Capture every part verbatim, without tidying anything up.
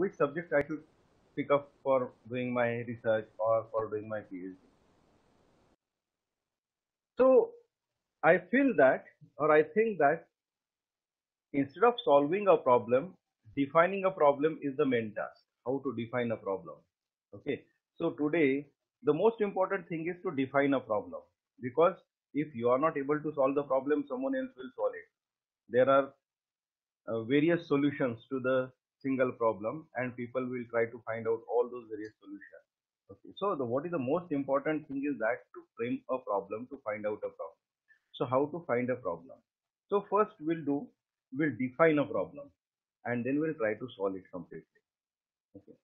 which subjects I should pick up for doing my research or for doing my PhD. So I feel that, or I think that, instead of solving a problem, defining a problem is the main task. How to define a problem. Okay. So today, the most important thing is to define a problem, because if you are not able to solve the problem, someone else will solve it. There are uh, various solutions to the single problem, and people will try to find out all those various solutions. Okay. So the, what is the most important thing is that to frame a problem, to find out a problem. So how to find a problem? So first we'll do, we'll define a problem, and then we'll try to solve it completely. Okay.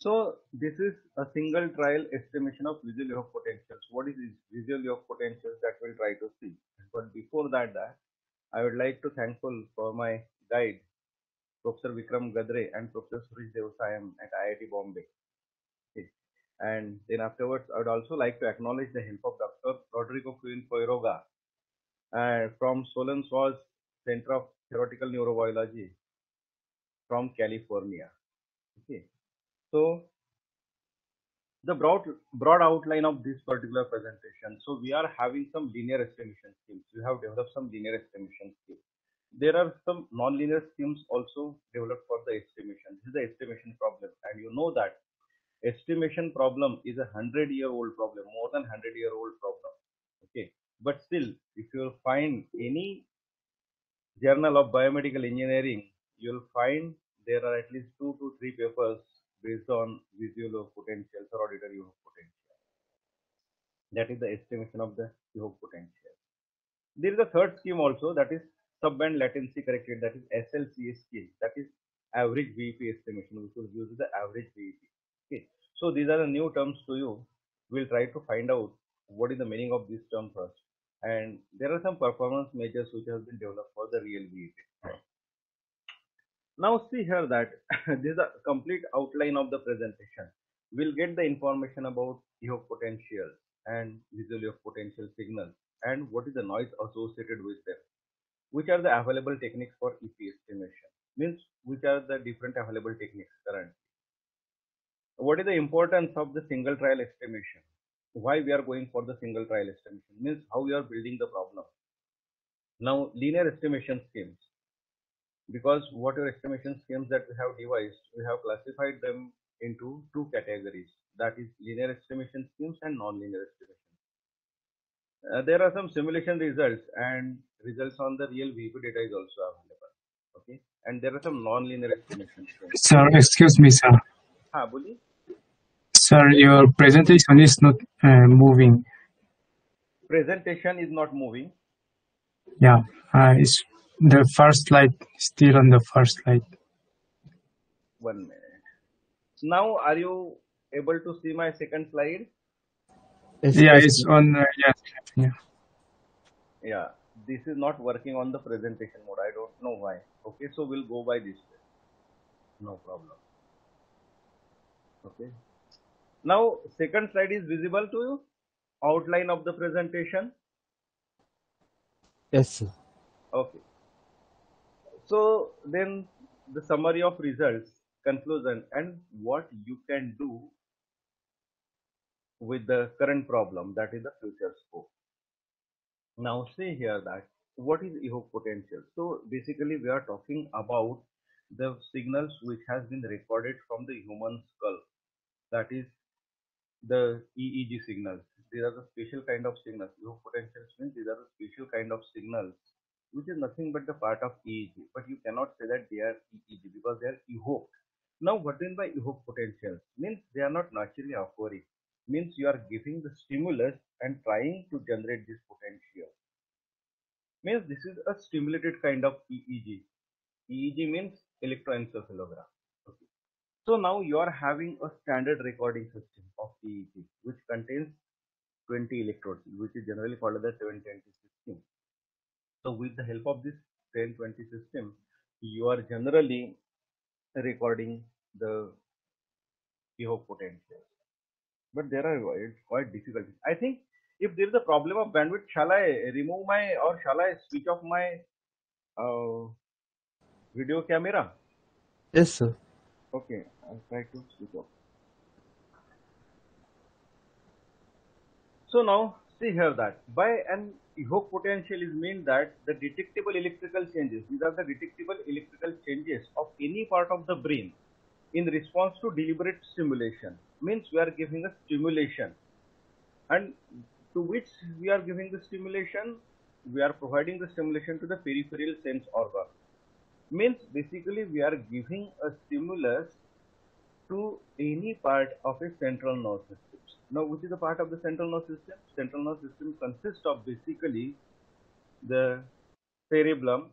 So this is a single trial estimation of visual evoked potentials. What is this visual evoked potentials that we'll try to see? But before that, that I would like to thankful for my guide, Professor Vikram Gadre and Professor Hrish Devosayim at I I T Bombay. Okay. And then afterwards, I would also like to acknowledge the help of Doctor Rodrigo Fuin-Foyeroga uh, from Solenswald Center of Theoretical Neurobiology from California. Okay. So the broad broad outline of this particular presentation. So we are having some linear estimation schemes. We have developed some linear estimation schemes. There are some non-linear schemes also developed for the estimation. This is the estimation problem, and you know that estimation problem is a hundred-year-old problem, more than hundred-year-old problem. Okay, but still, if you find any journal of biomedical engineering, you'll find there are at least two to three papers based on visual evoked potentials or auditory evoked potential. That is the estimation of the evoked potential. There is a third scheme also, that is subband latency corrected, that is S L C S scheme, that is average V E P estimation, which is used as the average V E P. Okay. So these are the new terms to you. We'll try to find out what is the meaning of this term first. And there are some performance measures which have been developed for the real V E P. Right. Now see here that this is a complete outline of the presentation. We'll get the information about evoked potential and visual evoked potential signals, and what is the noise associated with them, which are the available techniques for E P estimation, means which are the different available techniques currently. What is the importance of the single trial estimation? Why we are going for the single trial estimation, means how we are building the problem. Now linear estimation schemes. Because what are estimation schemes that we have devised, we have classified them into two categories, that is linear estimation schemes and non-linear estimation. Uh, there are some simulation results, and results on the real V E P data is also available. Okay, and there are some non-linear estimation schemes. Sir, excuse me, sir. Ha, boli. Sir, your presentation is not uh, moving. Presentation is not moving. Yeah, uh, it's. The first slide, still on the first slide. One minute. Now, are you able to see my second slide? Yeah, it's on. Uh, yes. Yeah. Yeah. This is not working on the presentation mode. I don't know why. Okay, so we'll go by this way. No problem. Okay. Now, second slide is visible to you. Outline of the presentation. Yes, sir. Okay. So then the summary of results, conclusion, and what you can do with the current problem, that is the future scope. Now see here that what is evoked potential. So basically we are talking about the signals which has been recorded from the human skull, that is the E E G signals. These are the special kind of signals. Evoked potentials means these are the special kind of signals, which is nothing but the part of E E G, but you cannot say that they are E E G because they are evoked. Now what do you mean by evoked potentials? Means they are not naturally occurring, means you are giving the stimulus and trying to generate this potential. Means this is a stimulated kind of E E G. E E G means electroencephalogram. Okay. So now you are having a standard recording system of E E G which contains twenty electrodes, which is generally called the ten twenty system. So with the help of this ten twenty system, you are generally recording the evoked potential. But there are quite difficulties. I think if there is a problem of bandwidth, shall I remove my or shall I switch off my uh, video camera? Yes, sir. Okay, I'll try to switch off. So now see here that by an E O G potential is mean that the detectable electrical changes, these are the detectable electrical changes of any part of the brain in response to deliberate stimulation. Means we are giving a stimulation, and to which we are giving the stimulation, we are providing the stimulation to the peripheral sense organ. Means basically we are giving a stimulus to any part of a central nervous system. Now, which is the part of the central nervous system? Central nervous system consists of basically the cerebellum,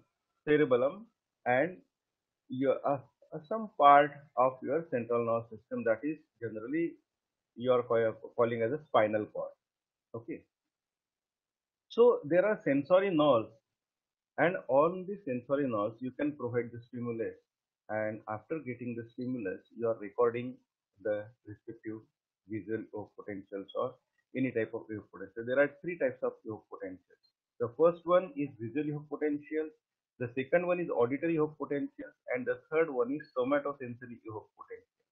cerebellum, and your uh, some part of your central nervous system, that is generally you are calling as a spinal cord. Okay. So there are sensory nerves, and on the sensory nerves you can provide the stimulus, and after getting the stimulus you are recording the respective visual E O G potentials or any type of E O G potential. There are three types of E O G potentials. The first one is visual E O G potential, the second one is auditory E O G potential, and the third one is somatosensory E O G potential.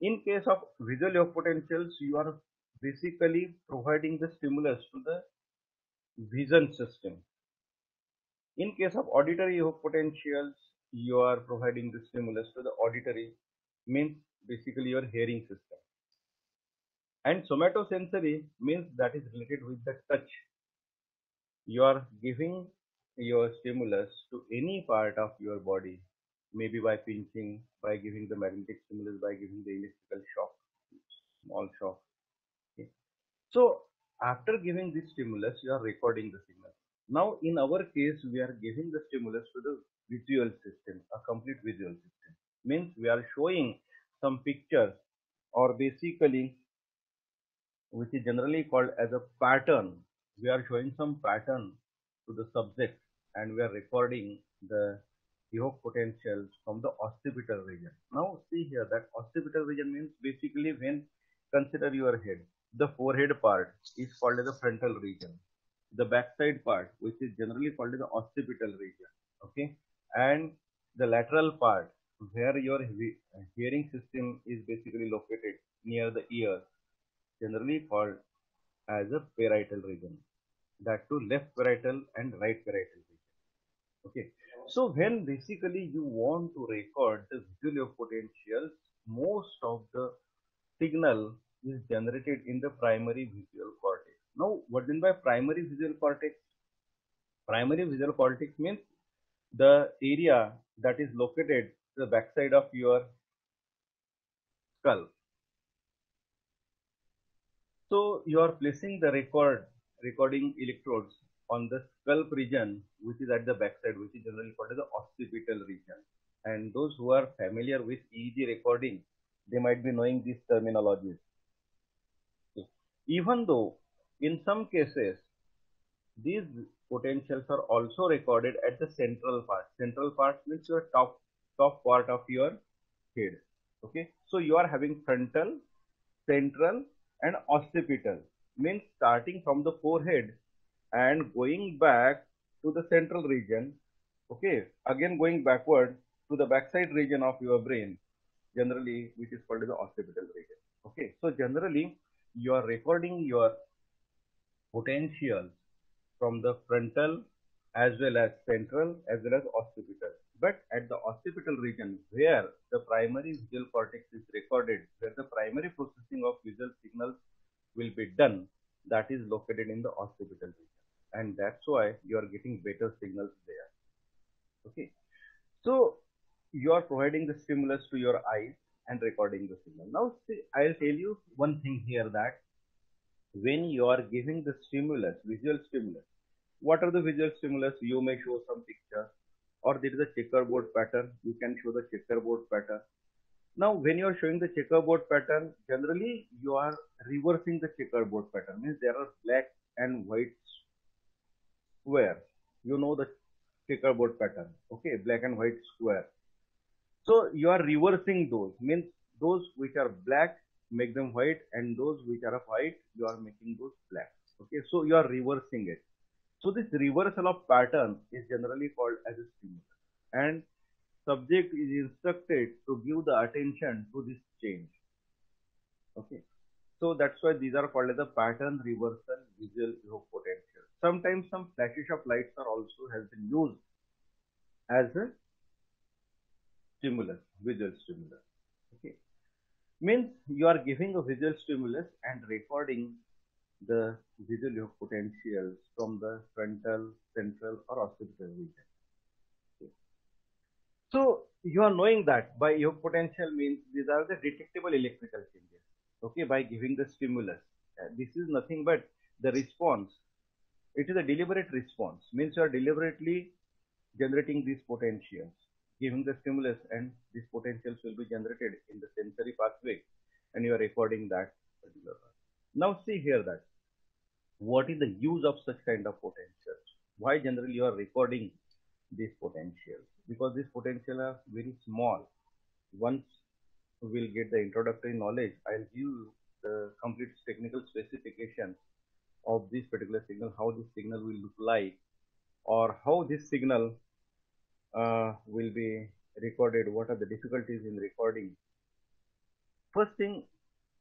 In case of visual E O G potentials, you are basically providing the stimulus to the vision system. In case of auditory E O G potentials, you are providing the stimulus to the auditory, means basically your hearing system. And somatosensory means that is related with the touch. You are giving your stimulus to any part of your body, maybe by pinching, by giving the magnetic stimulus, by giving the electrical shock, small shock. Okay. So after giving this stimulus, you are recording the signal. Now in our case, we are giving the stimulus to the visual system, a complete visual system. Means we are showing some pictures, or basically which is generally called as a pattern. We are showing some pattern to the subject, and we are recording the E O G potentials from the occipital region. Now see here that occipital region means basically when consider your head, the forehead part is called as the frontal region, the backside part which is generally called as the occipital region, okay, and the lateral part where your hearing system is basically located near the ear, generally called as a parietal region, that to left parietal and right parietal region. Okay, so when basically you want to record the visual E O G potentials, most of the signal is generated in the primary visual cortex. Now, what do you mean by primary visual cortex? Primary visual cortex means the area that is located to the backside of your skull. So you are placing the record recording electrodes on the scalp region, which is at the backside, which is generally called as the occipital region. And those who are familiar with E E G recording, they might be knowing these terminologies. Okay. Even though in some cases these potentials are also recorded at the central part. Central part means your top top part of your head. Okay. So you are having frontal, central, and occipital, means starting from the forehead and going back to the central region, okay, again going backward to the backside region of your brain, generally which is called the occipital region. Okay, so generally you are recording your potentials from the frontal as well as central as well as occipital, but at the occipital region where the primary visual cortex is recorded, where the primary processing of visual signals will be done, that is located in the occipital region, and that's why you are getting better signals there. Okay, so you are providing the stimulus to your eyes and recording the signal. Now see, I'll tell you one thing here, that when you are giving the stimulus, visual stimulus, what are the visual stimulus? You may show some picture, or there is a checkerboard pattern, you can show the checkerboard pattern. Now when you are showing the checkerboard pattern, generally you are reversing the checkerboard pattern, means there are black and white square. You know the checkerboard pattern, okay, black and white square. So you are reversing those, means those which are black, make them white, and those which are of white, you are making those black. Okay, so you are reversing it. So this reversal of pattern is generally called as a stimulus, and subject is instructed to give the attention to this change. Okay, so that's why these are called as the pattern reversal visual evoked potential. Sometimes some flashes of lights are also has been used as a stimulus, visual stimulus. Okay, means you are giving a visual stimulus and recording the visual evoked potentials from the frontal, central, or occipital region. So you are knowing that by evoked potential means these are the detectable electrical changes. Okay, by giving the stimulus, uh, this is nothing but the response. It is a deliberate response. Means you are deliberately generating these potentials, giving the stimulus, and these potentials will be generated in the sensory pathway, and you are recording that particular one. Now see here that what is the use of such kind of potentials? Why generally you are recording these potentials? Because these potentials are very small. Once we will get the introductory knowledge, I'll give you the complete technical specifications of this particular signal, how this signal will look like, or how this signal uh, will be recorded, what are the difficulties in recording. First thing,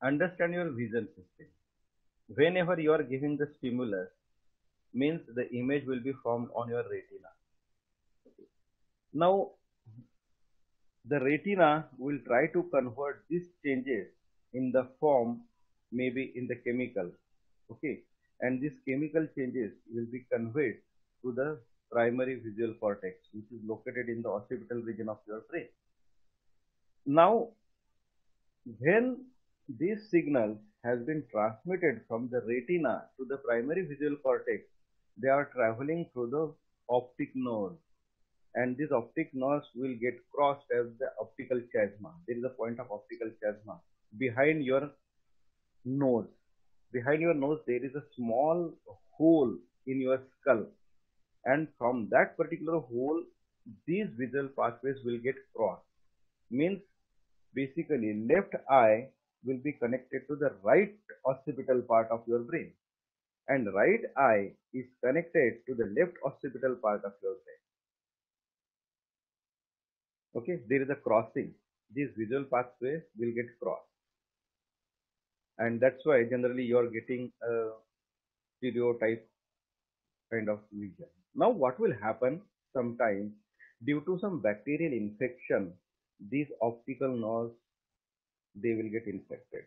understand your vision system. Whenever you are giving the stimulus, means the image will be formed on your retina. Now, the retina will try to convert these changes in the form, maybe in the chemical, okay, and these chemical changes will be conveyed to the primary visual cortex, which is located in the occipital region of your brain. Now, when this signal has been transmitted from the retina to the primary visual cortex, they are traveling through the optic nerve. And these optic nerves will get crossed as the optical chiasma. There is a point of optical chiasma behind your nose. Behind your nose, there is a small hole in your skull. And from that particular hole, these visual pathways will get crossed. Means basically left eye will be connected to the right occipital part of your brain. And right eye is connected to the left occipital part of your brain. Okay, there is a crossing. These visual pathways will get crossed. And that's why generally you are getting a stereotype kind of vision. Now what will happen sometimes, due to some bacterial infection, these optical nerves, they will get infected.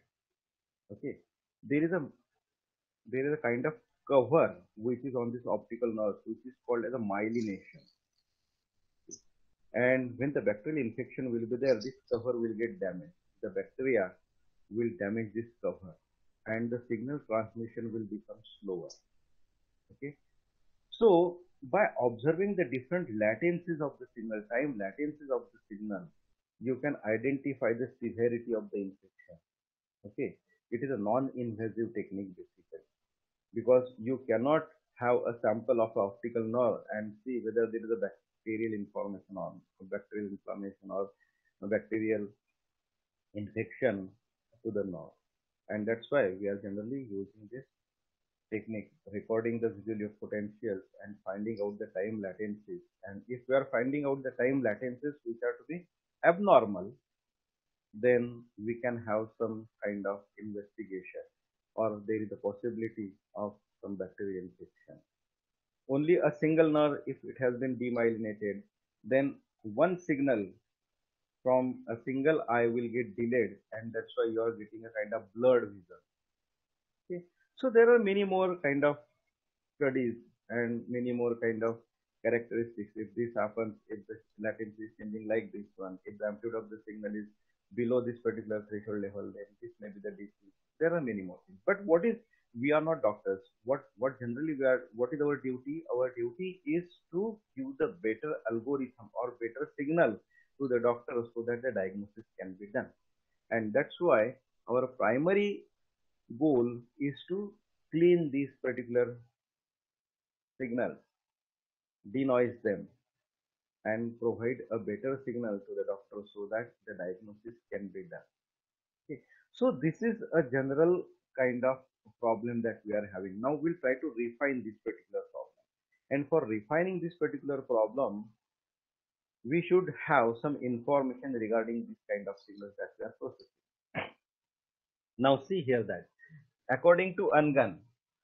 Okay, there is a there is a kind of cover which is on this optical nerve, which is called as a myelination. And when the bacterial infection will be there, this cover will get damaged. The bacteria will damage this cover and the signal transmission will become slower. Okay. So, by observing the different latencies of the signal, time latencies of the signal, you can identify the severity of the infection. Okay. It is a non-invasive technique basically, because you cannot have a sample of optical nerve and see whether there is a bacteria. Bacterial information or bacterial inflammation or bacterial infection to the nerve, and that's why we are generally using this technique, recording the visual potentials and finding out the time latencies. And if we are finding out the time latencies which are to be abnormal, then we can have some kind of investigation, or there is a possibility of some bacterial infection. Only a single nerve, if it has been demyelinated, then one signal from a single eye will get delayed, and that's why you are getting a kind of blurred vision. Okay. So there are many more kind of studies and many more kind of characteristics. If this happens, if the latency is changing like this one, if the amplitude of the signal is below this particular threshold level, then this may be the disease. There are many more things. But what is we are not doctors. What what generally we are, what is our duty? Our duty is to give the better algorithm or better signal to the doctor so that the diagnosis can be done. And that's why our primary goal is to clean these particular signals, denoise them, and provide a better signal to the doctor so that the diagnosis can be done. Okay. So this is a general kind of problem that we are having. Now we'll try to refine this particular problem, and for refining this particular problem we should have some information regarding this kind of signals that we are processing. Now see here that according to Angan,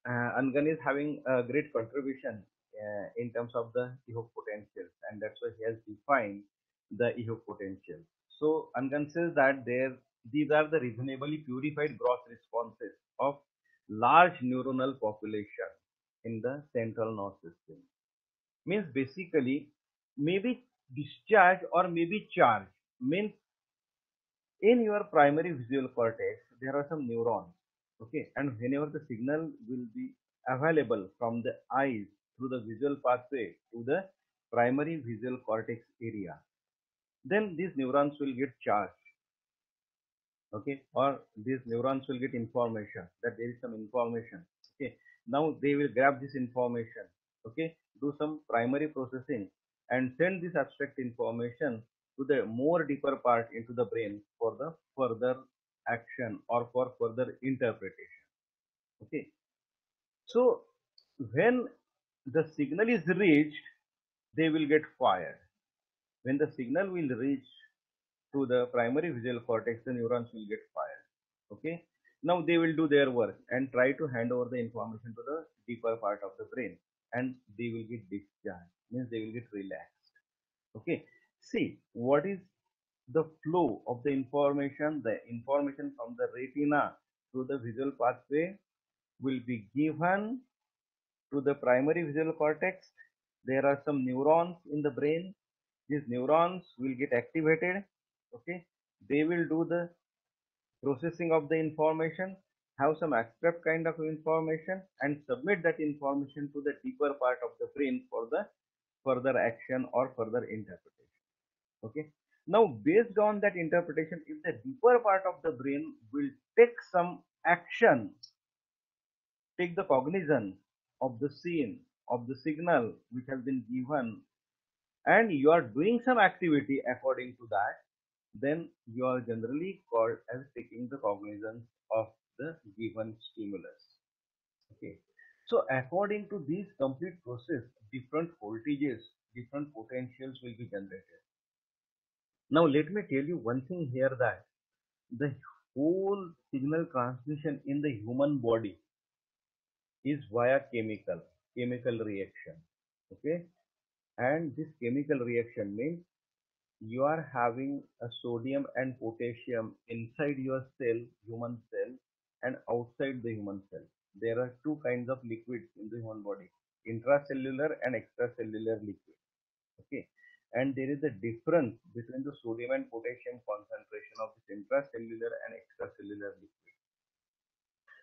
uh, Angan is having a great contribution uh, in terms of the E O G potentials, and that's why he has defined the E O G potential. So Angan says that there these are the reasonably purified gross responses of large neuronal population in the central nervous system. Means basically maybe discharge or maybe charge. Means in your primary visual cortex there are some neurons, okay, and whenever the signal will be available from the eyes through the visual pathway to the primary visual cortex area, then these neurons will get charged, okay, or these neurons will get information that there is some information, okay. Now they will grab this information, okay, do some primary processing and send this abstract information to the more deeper part into the brain for the further action or for further interpretation, okay. So when the signal is reached, they will get fired. When the signal will reach to the primary visual cortex, the neurons will get fired, okay. Now they will do their work and try to hand over the information to the deeper part of the brain, and they will get discharged, means they will get relaxed, okay. See, what is the flow of the information? The information from the retina to the visual pathway will be given to the primary visual cortex. There are some neurons in the brain. These neurons will get activated, okay. They will do the processing of the information, have some abstract kind of information and submit that information to the deeper part of the brain for the further action or further interpretation, okay. Now based on that interpretation, if the deeper part of the brain will take some action, take the cognizance of the scene, of the signal which has been given, and you are doing some activity according to that, then you are generally called as taking the cognizance of the given stimulus, okay. So according to this complete process, different voltages, different potentials will be generated. Now let me tell you one thing here, that the whole signal transmission in the human body is via chemical chemical reaction, okay. And this chemical reaction means you are having a sodium and potassium inside your cell, human cell, and outside the human cell. There are two kinds of liquids in the human body, intracellular and extracellular liquid, okay. And there is a difference between the sodium and potassium concentration of this intracellular and extracellular liquid.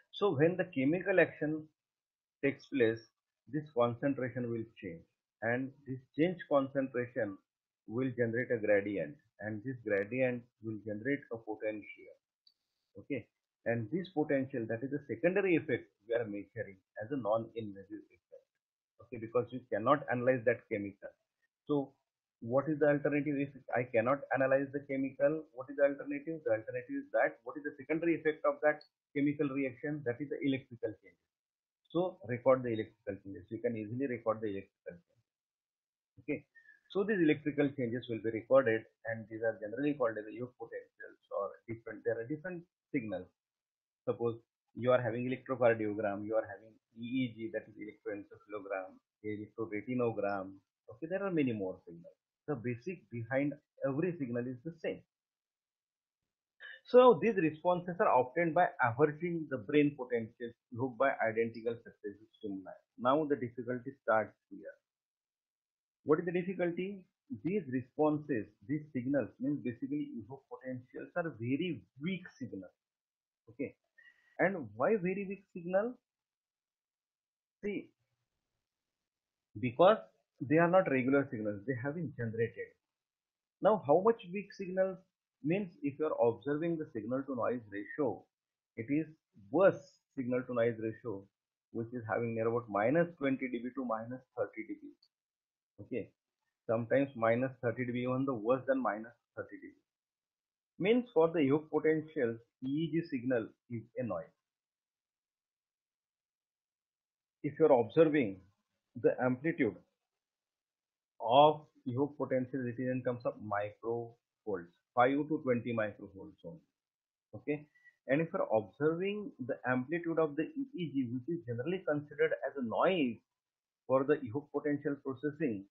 So when the chemical action takes place, this concentration will change, and this changed concentration will generate a gradient, and this gradient will generate a potential, okay. And this potential, that is the secondary effect we are measuring as a non-invasive effect, okay, because you cannot analyze that chemical. So what is the alternative? If I cannot analyze the chemical, what is the alternative? The alternative is that what is the secondary effect of that chemical reaction? That is the electrical change. So record the electrical changes. You can easily record the electrical changes, okay. So these electrical changes will be recorded, and these are generally called as E O G potentials, or different, there are different signals. Suppose you are having electrocardiogram, you are having E E G, that is electroencephalogram, electroretinogram, okay, there are many more signals. The basic behind every signal is the same. So these responses are obtained by averaging the brain potentials grouped by identical successive stimuli. Now the difficulty starts here. What is the difficulty? These responses, these signals, means basically E O G potentials are very weak signals, okay. And why very weak signal? See, because they are not regular signals, they have been generated. Now how much weak signals? Means if you are observing the signal to noise ratio, it is worse signal to noise ratio, which is having near about minus twenty d B to minus thirty d B. Okay, sometimes minus thirty d B, even the worse than minus thirty d B. Means for the E O G potential, E E G signal is a noise. If you are observing the amplitude of EOG potential retention comes up microvolts, five to twenty microvolts only. Okay, and if you are observing the amplitude of the E E G, which is generally considered as a noise for the EOG potential processing,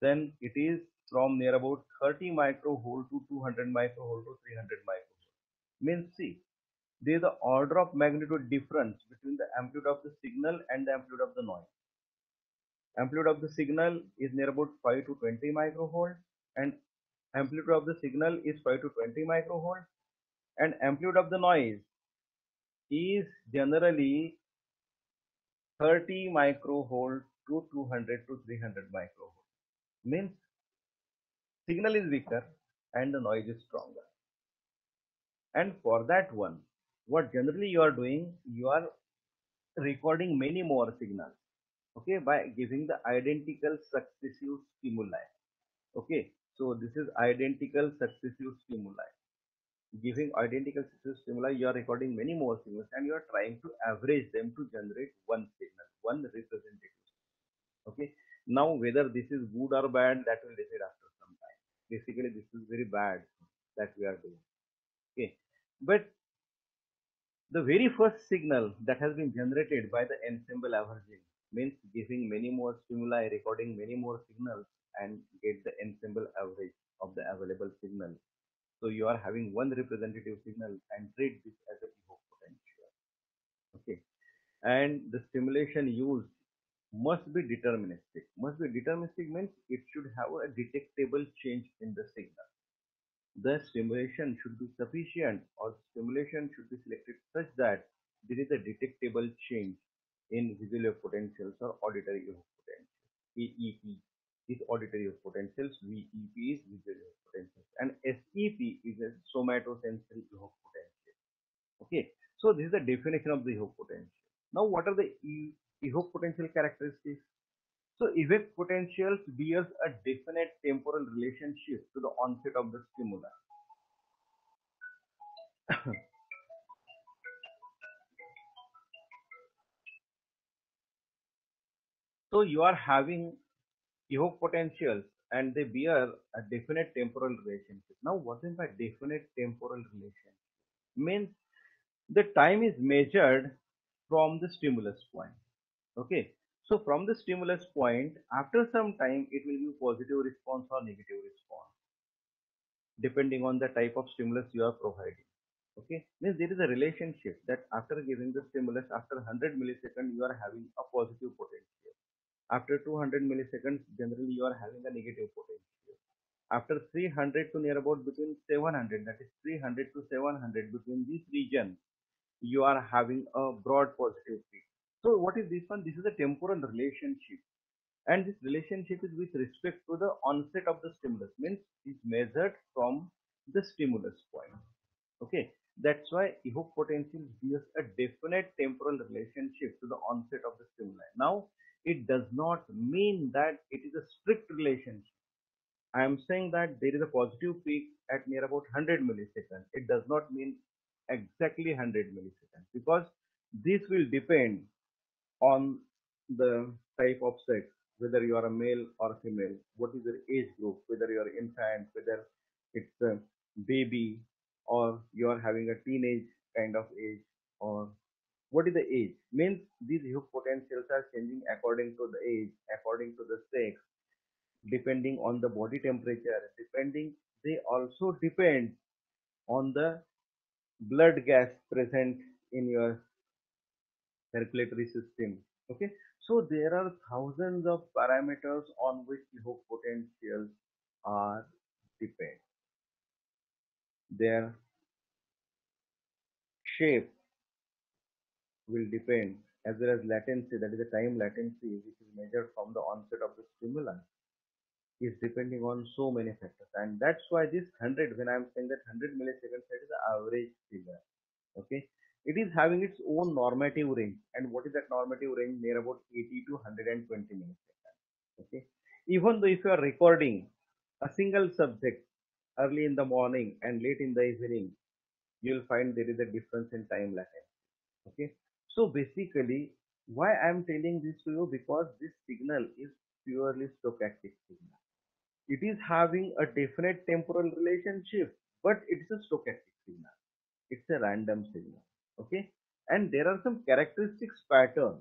then it is from near about thirty microvolt to two hundred microvolt to three hundred microvolt. Means, see, there is the order of magnitude difference between the amplitude of the signal and the amplitude of the noise. Amplitude of the signal is near about five to twenty microvolt, and amplitude of the signal is five to twenty microvolt, and amplitude of the noise is generally thirty microvolt to two hundred to three hundred microvolt. Means signal is weaker and the noise is stronger. And for that one, what generally you are doing, you are recording many more signals, okay, by giving the identical successive stimuli. Okay, so this is identical successive stimuli. Giving identical successive stimuli, you are recording many more signals and you are trying to average them to generate one signal, one representative. Okay, now whether this is good or bad, that will decide after some time. Basically, this is very bad that we are doing. Okay, but the very first signal that has been generated by the ensemble averaging, means giving many more stimuli, recording many more signals, and get the ensemble average of the available signal. So you are having one representative signal and treat this as a EOG potential. Okay, and the stimulation used must be deterministic. Must be deterministic means it should have a detectable change in the signal. The stimulation should be sufficient, or stimulation should be selected such that there is a detectable change in visual EOG potentials or auditory EOG potentials. E E P is auditory EOG potentials, V E P is visual EOG potentials, and S E P is a somatosensory EOG potential. Okay, so this is the definition of the EOG potential. Now, what are the EOG potential characteristics? So, EOG potentials bears a definite temporal relationship to the onset of the stimulus. So you are having EOG potentials and they bear a definite temporal relationship. Now what is by definite temporal relation? Means the time is measured from the stimulus point. Okay. So from the stimulus point, after some time it will be positive response or negative response, depending on the type of stimulus you are providing. Okay, means there is a relationship that after giving the stimulus, after one hundred milliseconds you are having a positive potential. After two hundred milliseconds, generally you are having a negative potential. After three hundred to near about between seven hundred, that is three hundred to seven hundred, between this region, you are having a broad positive peak. So what is this one? This is a temporal relationship. And this relationship is with respect to the onset of the stimulus, means it's measured from the stimulus point. Okay, that's why EOG potential gives a definite temporal relationship to the onset of the stimuli. Now, it does not mean that it is a strict relationship. I am saying that there is a positive peak at near about one hundred milliseconds. It does not mean exactly one hundred milliseconds, because this will depend on the type of sex, whether you are a male or female, what is your age group, whether you are infant, whether it's a baby, or you are having a teenage kind of age, or what is the age? Means these EOG potentials are changing according to the age, according to the sex, depending on the body temperature, depending, they also depend on the blood gas present in your circulatory system. Okay, so there are thousands of parameters on which EOG potentials are depend. Their shape will depend, as well as latency, that is the time latency which is measured from the onset of the stimulus, is depending on so many factors. And that's why this one hundred, when I am saying that one hundred milliseconds, that is the average figure. Okay, it is having its own normative range. And what is that normative range? Near about eighty to one hundred twenty milliseconds. Okay, even though if you are recording a single subject early in the morning and late in the evening, you will find there is a difference in time latency. Okay, so basically, why I am telling this to you, because this signal is purely stochastic signal. is having a definite temporal relationship, but it's a stochastic signal. It's a random signal. Okay, and there are some characteristics pattern.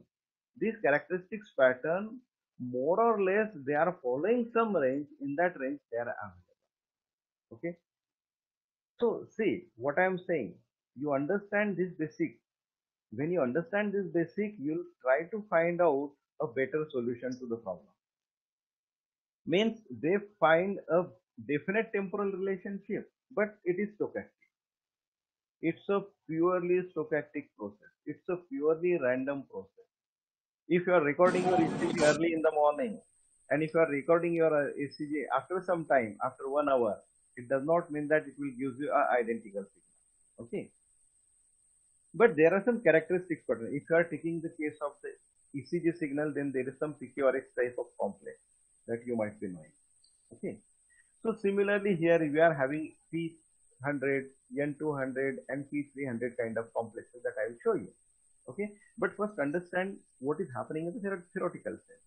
These characteristics pattern, more or less, they are following some range. In that range, they are available. Okay. So see what I am saying. You understand this basic. When you understand this basic, you'll try to find out a better solution to the problem. Means they find a definite temporal relationship, but it is stochastic. It's a purely stochastic process. It's a purely random process. If you are recording your E C G early in the morning, and if you are recording your E C G after some time, after one hour, it does not mean that it will give you an identical signal. Okay. But there are some characteristics pattern. If you are taking the case of the E C G signal, then there is some P Q R S type of complex that you might be knowing. Okay. So similarly here we are having P one hundred, N two hundred and P three hundred kind of complexes that I will show you. Okay. But first understand what is happening in the theoretical sense.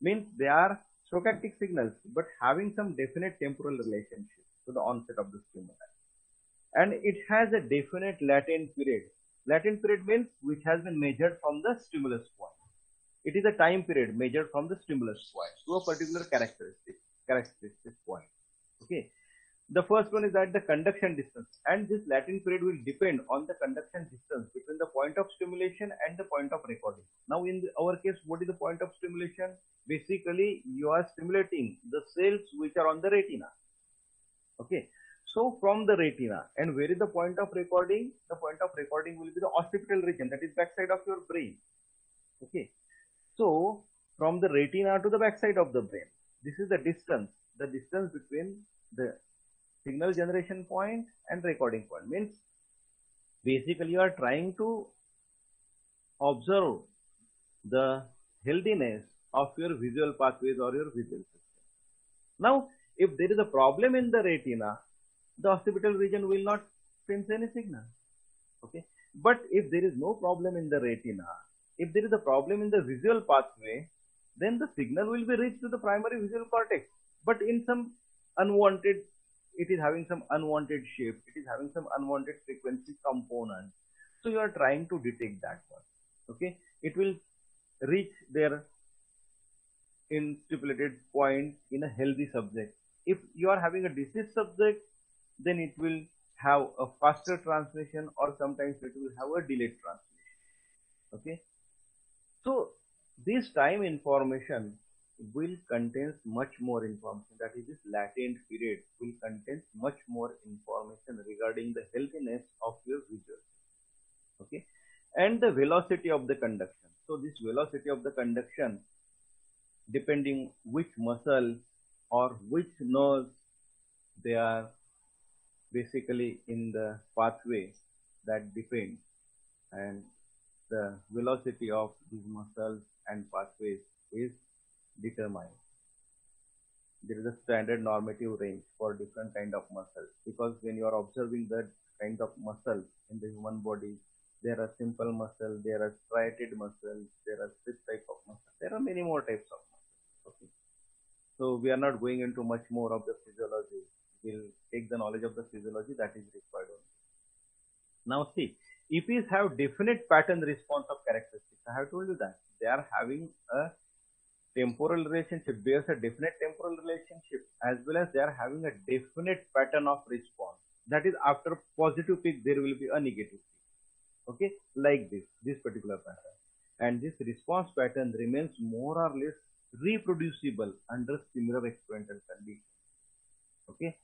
Means they are stochastic signals but having some definite temporal relationship to the onset of the stimuli. And it has a definite latent period. Latent period means which has been measured from the stimulus point. It is a time period measured from the stimulus point to a particular characteristic characteristic point. Okay. The first one is that the conduction distance, and this latent period will depend on the conduction distance between the point of stimulation and the point of recording. Now in our case, what is the point of stimulation? Basically, you are stimulating the cells which are on the retina. Okay. So from the retina, and where is the point of recording? The point of recording will be the occipital region, that is backside of your brain. Okay. So from the retina to the backside of the brain, this is the distance, the distance between the signal generation point and recording point. Means basically you are trying to observe the healthiness of your visual pathways or your visual system. Now if there is a problem in the retina, the occipital region will not sense any signal. Okay. But if there is no problem in the retina, if there is a problem in the visual pathway, then the signal will be reached to the primary visual cortex. But in some unwanted, it is having some unwanted shape, it is having some unwanted frequency component. So you are trying to detect that one. Okay. It will reach their in stipulated point in a healthy subject. If you are having a diseased subject, then it will have a faster transmission, or sometimes it will have a delayed transmission. Okay. So this time information will contains much more information, that is this latent period will contains much more information regarding the healthiness of your visual. Okay. And the velocity of the conduction. So this velocity of the conduction, depending which muscle or which nerves they are basically in the pathway that depends, and the velocity of these muscles and pathways is determined. There is a standard normative range for different kind of muscles, because when you are observing that kind of muscles in the human body, there are simple muscles, there are striated muscles, there are this type of muscles, there are many more types of muscles. Okay. So we are not going into much more of the physiology. We'll take the knowledge of the physiology that is required only. Now see, E Ps have definite pattern response of characteristics. I have told you that they are having a temporal relationship. There's a definite temporal relationship, as well as they are having a definite pattern of response. That is, after positive peak there will be a negative peak. Okay, like this, this particular pattern. And this response pattern remains more or less reproducible under similar experimental conditions. Okay.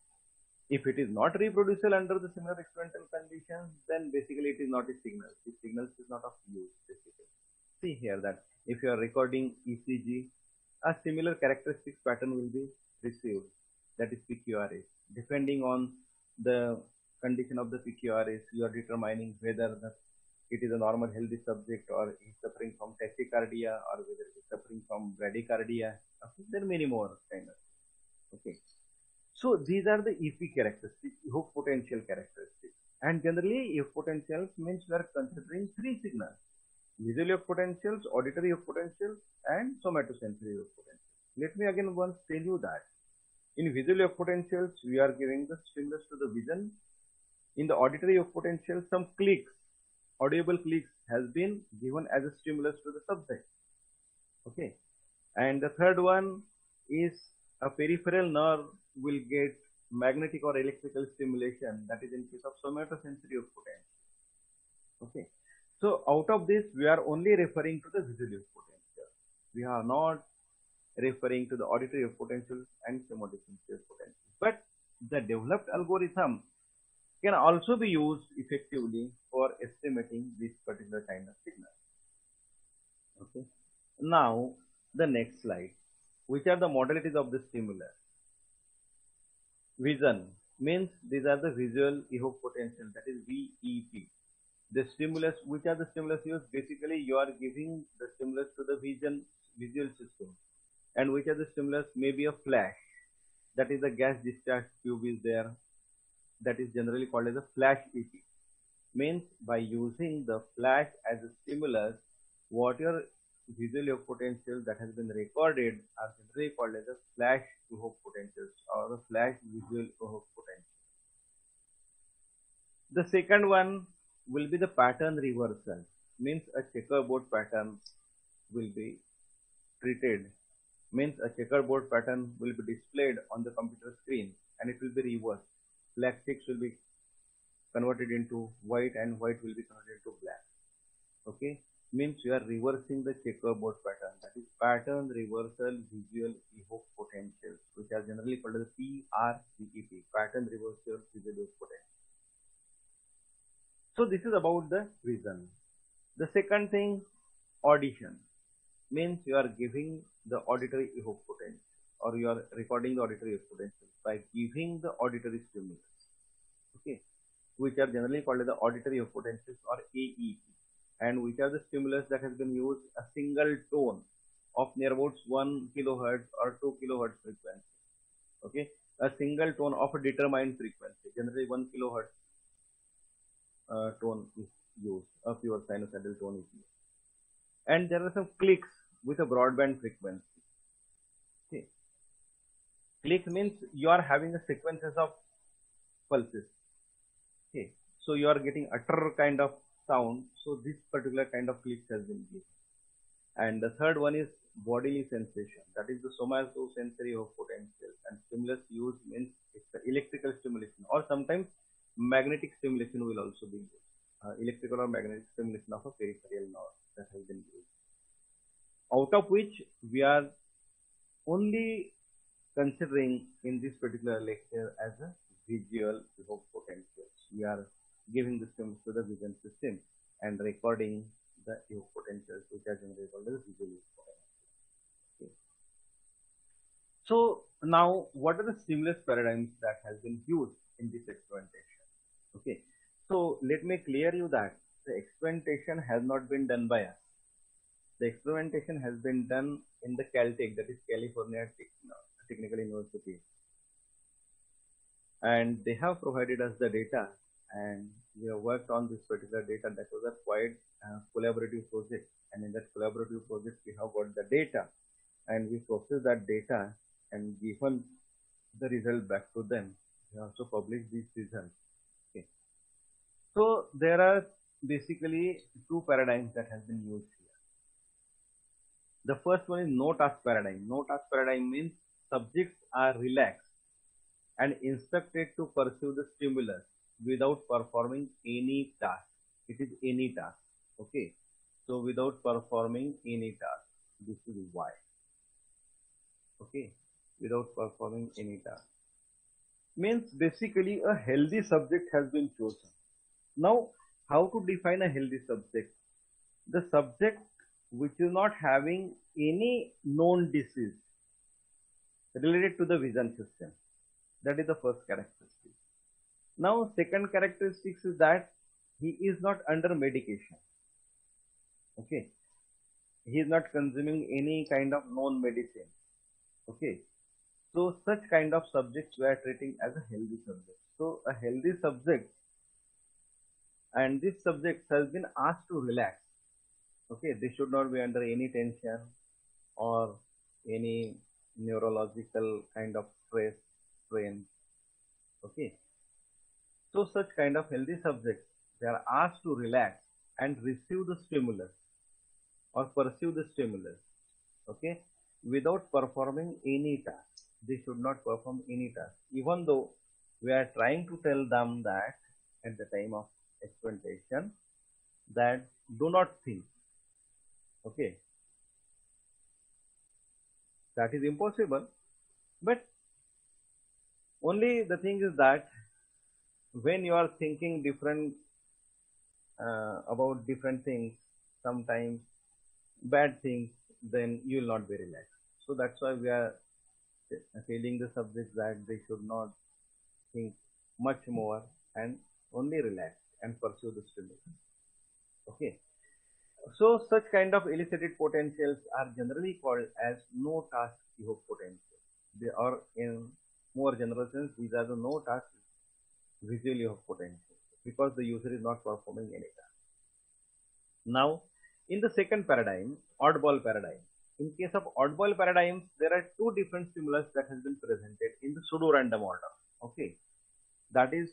If it is not reproducible under the similar experimental conditions, then basically it is not a signal. The signal is not of use, basically. See here that if you are recording E C G, a similar characteristic pattern will be received, that is P Q R S. Depending on the condition of the P Q R S, you are determining whether the, it is a normal healthy subject, or is suffering from tachycardia, or whether it is suffering from bradycardia. Okay. There are many more kind of. Okay. So these are the E P characteristics, EOG potential characteristics. And generally, EOG potentials means we are considering three signals: visual EOG potentials, auditory EOG potentials, and somatosensory EOG potentials. Let me again once tell you that In visual wave potentials, we are giving the stimulus to the vision. In the auditory wave potential, some clicks, audible clicks has been given as a stimulus to the subject. Okay. And the third one is a peripheral nerve will get magnetic or electrical stimulation, that is in case of somatosensory wave potential. Okay. So out of this, we are only referring to the visual wave potential. We are not referring to the auditory wave potential and somatosensory wave potential. But the developed algorithm can also be used effectively for estimating this particular kind of signal. Okay. Now the next slide, which are the modalities of the stimulus. Vision means these are the visual evoc potential, that is V E P. The stimulus, which are the stimulus used? Basically, you are giving the stimulus to the vision, visual system, and which are the stimulus? Maybe a flash, that is the gas discharge tube is there, that is generally called as a flash E P. Means by using the flash as a stimulus, what your visual evoc potential that has been recorded are generally called as a flash evoc potentials or a flash visual evoc potential. The second one will be the pattern reversal, means a checkerboard pattern will be treated, means a checkerboard pattern will be displayed on the computer screen and it will be reversed. Black sticks will be converted into white and white will be converted into black. Okay. Means you are reversing the checkerboard pattern, that is pattern reversal visual evoc potentials, which are generally called as P R V E P, pattern reversal visual evoc potential. So this is about the vision. The second thing, audition, means you are giving the auditory evoc potential or you are recording the auditory evoc potential by giving the auditory stimulus, okay, which are generally called as the auditory evoc potentials or A E P. And which are the stimulus that has been used? A single tone of near about one kilohertz or two kilohertz frequency. Okay, a single tone of a determined frequency. Generally, one kilohertz uh, tone is used, a pure sinusoidal tone is used. And there are some clicks with a broadband frequency. Okay, click means you are having a sequences of pulses. Okay, so you are getting a trrr kind of sound, so this particular kind of click has been given. And the third one is bodily sensation, that is the somatosensory evoc potential, and stimulus used means it's the electrical stimulation or sometimes magnetic stimulation will also be used, uh, electrical or magnetic stimulation of a peripheral nerve that has been used. Out of which we are only considering in this particular lecture as a visual evoc potentials. We are giving the stimulus to the vision system and recording the evoc potentials, which are generally called as visual evoc potentials. Okay. So now, what are the stimulus paradigms that has been used in this experimentation? Okay. So let me clear you that the experimentation has not been done by us. The experimentation has been done in the Caltech, that is California Technical University, and they have provided us the data. And we have worked on this particular data. That was a quite uh, collaborative project, and in that collaborative project we have got the data and we processed that data and given the result back to them. We also published these results. Okay. So there are basically two paradigms that have been used here. The first one is no task paradigm. No task paradigm means subjects are relaxed and instructed to pursue the stimulus without performing any task. It is any task. Okay. So without performing any task. This is why. Okay. Without performing any task. Means basically a healthy subject has been chosen. Now, how to define a healthy subject? The subject which is not having any known disease related to the vision system. That is the first characteristic. Now, second characteristics is that he is not under medication. Okay. He is not consuming any kind of known medicine. Okay. So, such kind of subjects we are treating as a healthy subject. So, a healthy subject, and this subject has been asked to relax. Okay. They should not be under any tension or any neurological kind of stress of such kind of healthy subjects, they are asked to relax and receive the stimulus or pursue the stimulus, okay, without performing any task. They should not perform any task, even though we are trying to tell them that at the time of experimentation that do not think, okay, that is impossible. But only the thing is that when you are thinking different uh, about different things, sometimes bad things, then you will not be relaxed. So that's why we are telling the subjects that they should not think much more and only relax and pursue the stimulus. Okay. So such kind of elicited potentials are generally called as no task evoked potentials. They are, in more general sense, these are the no task visually evoked potentials, because the user is not performing any task. Now, in the second paradigm, oddball paradigm. In case of oddball paradigms, there are two different stimulus that has been presented in the pseudo-random order. Okay, that is,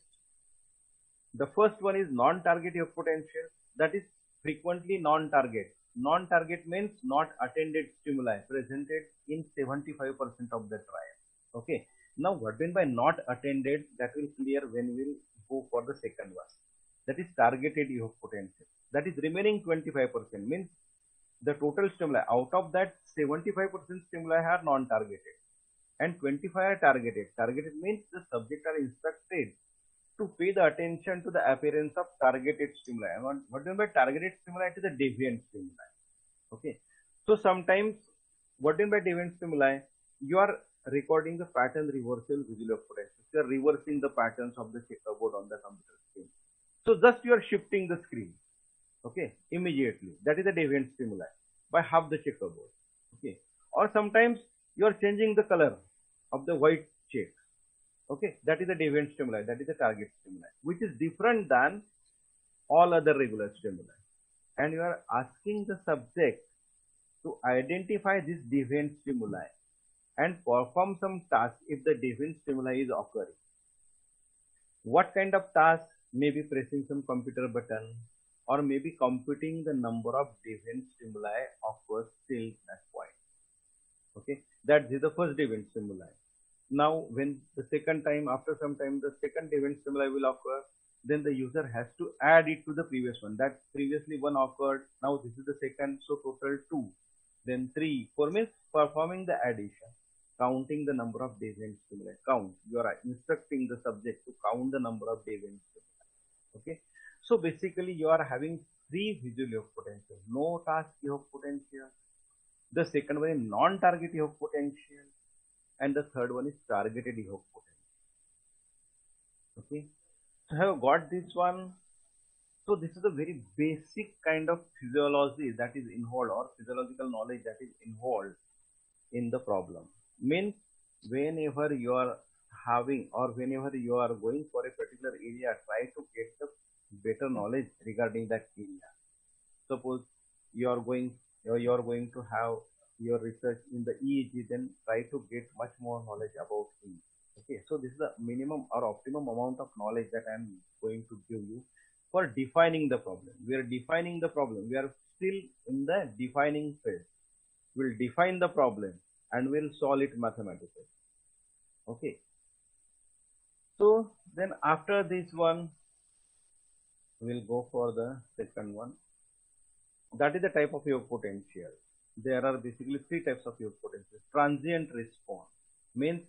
the first one is non-target evoked potential. That is frequently non-target. Non-target means not attended stimuli presented in seventy-five percent of the trial. Okay. Now what mean by not attended? That will clear when we will go for the second one. That is targeted evoked potential. That is remaining twenty-five percent, means the total stimuli, out of that seventy-five percent stimuli are non-targeted and twenty-five are targeted. Targeted means the subject are instructed to pay the attention to the appearance of targeted stimuli. What do you mean by targeted stimuli? It is a deviant stimuli. Okay. So sometimes what do you mean by deviant stimuli? You are recording the pattern reversal visual potential. You are reversing the patterns of the checkerboard on the computer screen. So just you are shifting the screen. Okay, immediately. That is a deviant stimuli by half the checkerboard. Okay. Or sometimes you are changing the color of the white check. Okay, that is a deviant stimuli, that is a target stimuli, which is different than all other regular stimuli. And you are asking the subject to identify this deviant stimuli and perform some task if the deviant stimuli is occurring. What kind of task? Maybe pressing some computer button, or maybe computing the number of deviant stimuli occurs till that point. Okay, that is the first deviant stimuli. Now, when the second time, after some time, the second deviant stimuli will occur, then the user has to add it to the previous one. That previously one occurred, now this is the second, so total two, then three, four, means performing the addition, counting the number of deviant stimuli. Count, you are instructing the subject to count the number of deviant stimuli. Okay. So basically you are having three visual evoked potential: no task evoked potential, the second one is non-target evoked potential, and the third one is targeted evoked potential. Okay, so have you got this one? So this is a very basic kind of physiology that is involved, or physiological knowledge that is involved in the problem. Means whenever you are having or whenever you are going for a particular area, try to get the better knowledge regarding that area. Suppose you are going you are going to have your research in the E E G, then try to get much more knowledge about E E G. Okay, so this is the minimum or optimum amount of knowledge that I am going to give you for defining the problem. We are defining the problem. We are still in the defining phase. We will define the problem and we will solve it mathematically. Okay. So then after this one, we'll go for the second one. That is the type of evoked potential. There are basically three types of evoked potential. Transient response means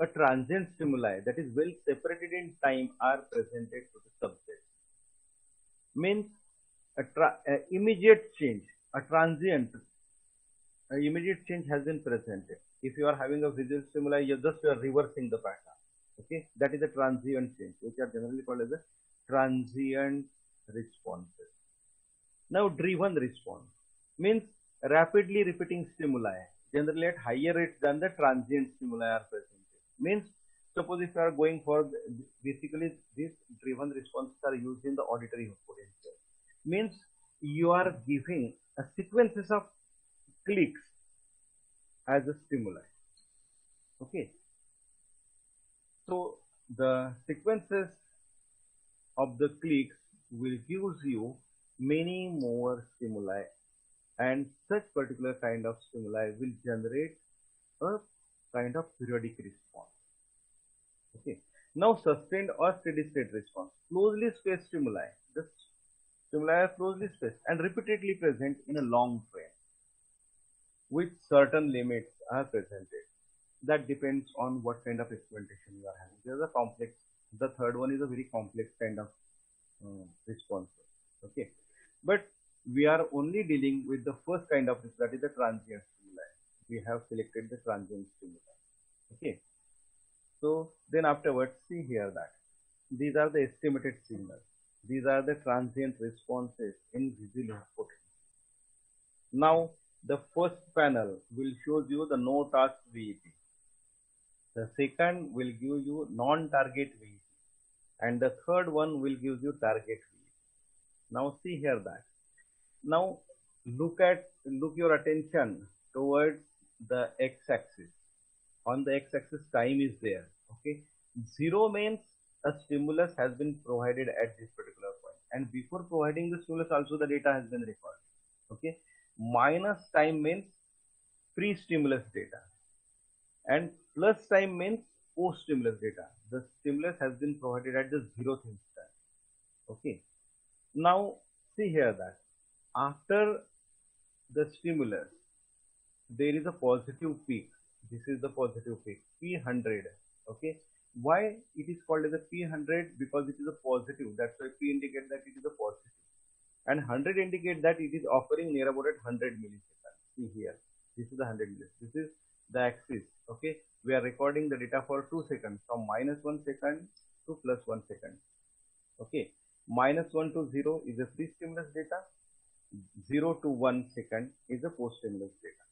a transient stimuli that is well separated in time are presented to the subject. Means a, a immediate change, a transient, a immediate change has been presented. If you are having a visual stimuli, you just you are reversing the pattern. Okay, that is a transient change, which are generally called as a transient responses. Now, driven response means rapidly repeating stimuli, generally at higher rates than the transient stimuli are presented. Means, suppose if you are going for, basically these driven responses are used in the auditory potential. Means you are giving a sequences of clicks as a stimuli. Okay. So the sequences of the clicks will give you many more stimuli, and such particular kind of stimuli will generate a kind of periodic response. Okay. Now, sustained or steady state response. Closely spaced stimuli. The stimuli are closely spaced and repeatedly present in a long frame, with certain limits are presented. That depends on what kind of experimentation you are having. There is a complex. The third one is a very complex kind of um, response. Okay, but we are only dealing with the first kind of response, that is the transient stimuli. We have selected the transient stimuli. Okay. So then afterwards, see here that these are the estimated signals. These are the transient responses in visual input. Now the first panel will show you the no task V E P. The second will give you non-target V E P, and the third one will give you target V E P. Now see here that. Now look at look your attention towards the x-axis. On the x-axis, time is there. Okay, zero means a stimulus has been provided at this particular point, and before providing the stimulus also the data has been recorded. Okay, minus time means pre-stimulus data, and plus time means post-stimulus data. The stimulus has been provided at the zeroth instant. Okay, now see here that after the stimulus there is a positive peak. This is the positive peak, P one hundred. Okay, why it is called as a P one hundred? Because it is a positive. That's why P indicates that it is a positive, and one hundred indicates that it is occurring near about at one hundred milliseconds. See here, this is the one hundred milliseconds. This is the axis. Okay, we are recording the data for two seconds, from minus one second to plus one second. Okay, minus one to zero is a pre-stimulus data. Zero to one second is a post-stimulus data.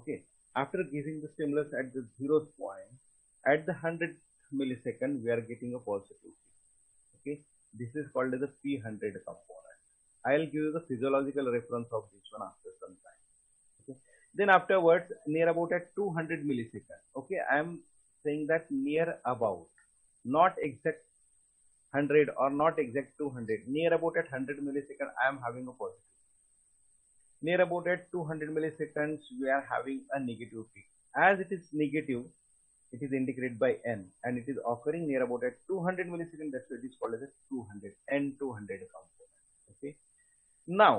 Okay. After giving the stimulus at the zeroth point, at the one hundred millisecond, we are getting a positive peak. Okay, this is called as a P one hundred component. I will give you the physiological reference of this one after some time. Okay, then afterwards, near about at two hundred millisecond. Okay, I am saying that near about, not exact one hundred or not exact two hundred. Near about at one hundred millisecond, I am having a positive. Near about at two hundred milliseconds, we are having a negative peak. As it is negative, it is indicated by N, and it is occurring near about at two hundred milliseconds. That's why it is called as two hundred, N two hundred component. Okay. Now,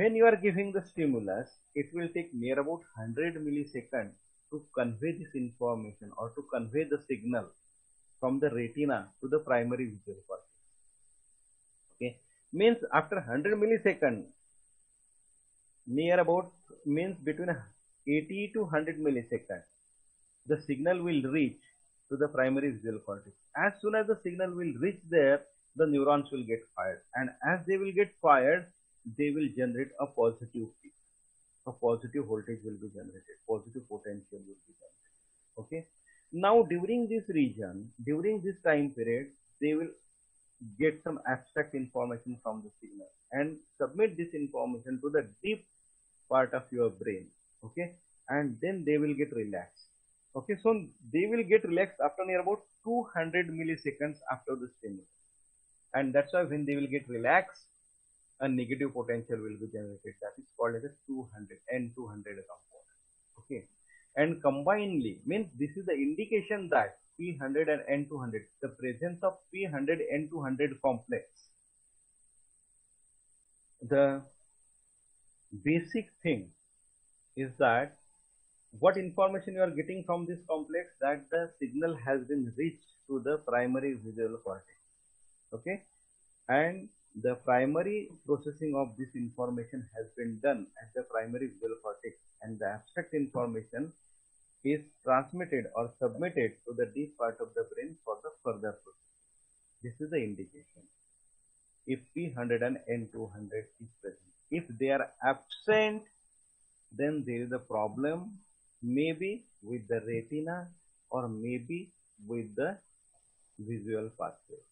when you are giving the stimulus, it will take near about one hundred milliseconds to convey this information or to convey the signal from the retina to the primary visual cortex. Okay. Means after one hundred milliseconds, near about means between eighty to one hundred milliseconds, the signal will reach to the primary visual cortex. As soon as the signal will reach there, the neurons will get fired, and as they will get fired, they will generate a positive peak. A positive voltage will be generated, positive potential will be generated. Okay. Now during this region, during this time period, they will get some abstract information from the signal and submit this information to the deep part of your brain. Okay, and then they will get relaxed. Okay, so they will get relaxed after near about two hundred milliseconds after the stimulus, and that's why when they will get relaxed, a negative potential will be generated. That is called as a two hundred N two hundred component. Okay, and combinedly means this is the indication that P one hundred and N two hundred, the presence of P one hundred N two hundred complex. The basic thing is that what information you are getting from this complex, that the signal has been reached to the primary visual cortex. Okay, and the primary processing of this information has been done at the primary visual cortex, and the abstract information is transmitted or submitted to the deep part of the brain for the further process. This is the indication. If P one hundred and N two hundred is present, if they are absent, then there is a problem, maybe with the retina or maybe with the visual pathway.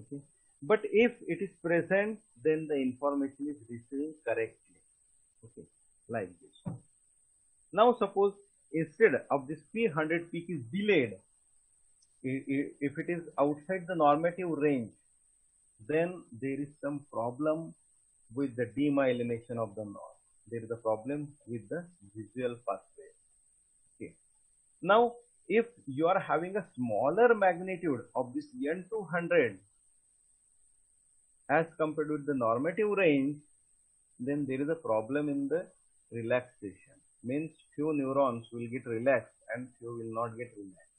Okay. But if it is present, then the information is received correctly. Okay, like this. Now suppose instead of this P one hundred peak is delayed, if it is outside the normative range, then there is some problem with the demyelination of the nerve. There is a problem with the visual pathway. Okay. Now, if you are having a smaller magnitude of this N two hundred as compared with the normative range, then there is a problem in the relaxation. Means few neurons will get relaxed and few will not get relaxed.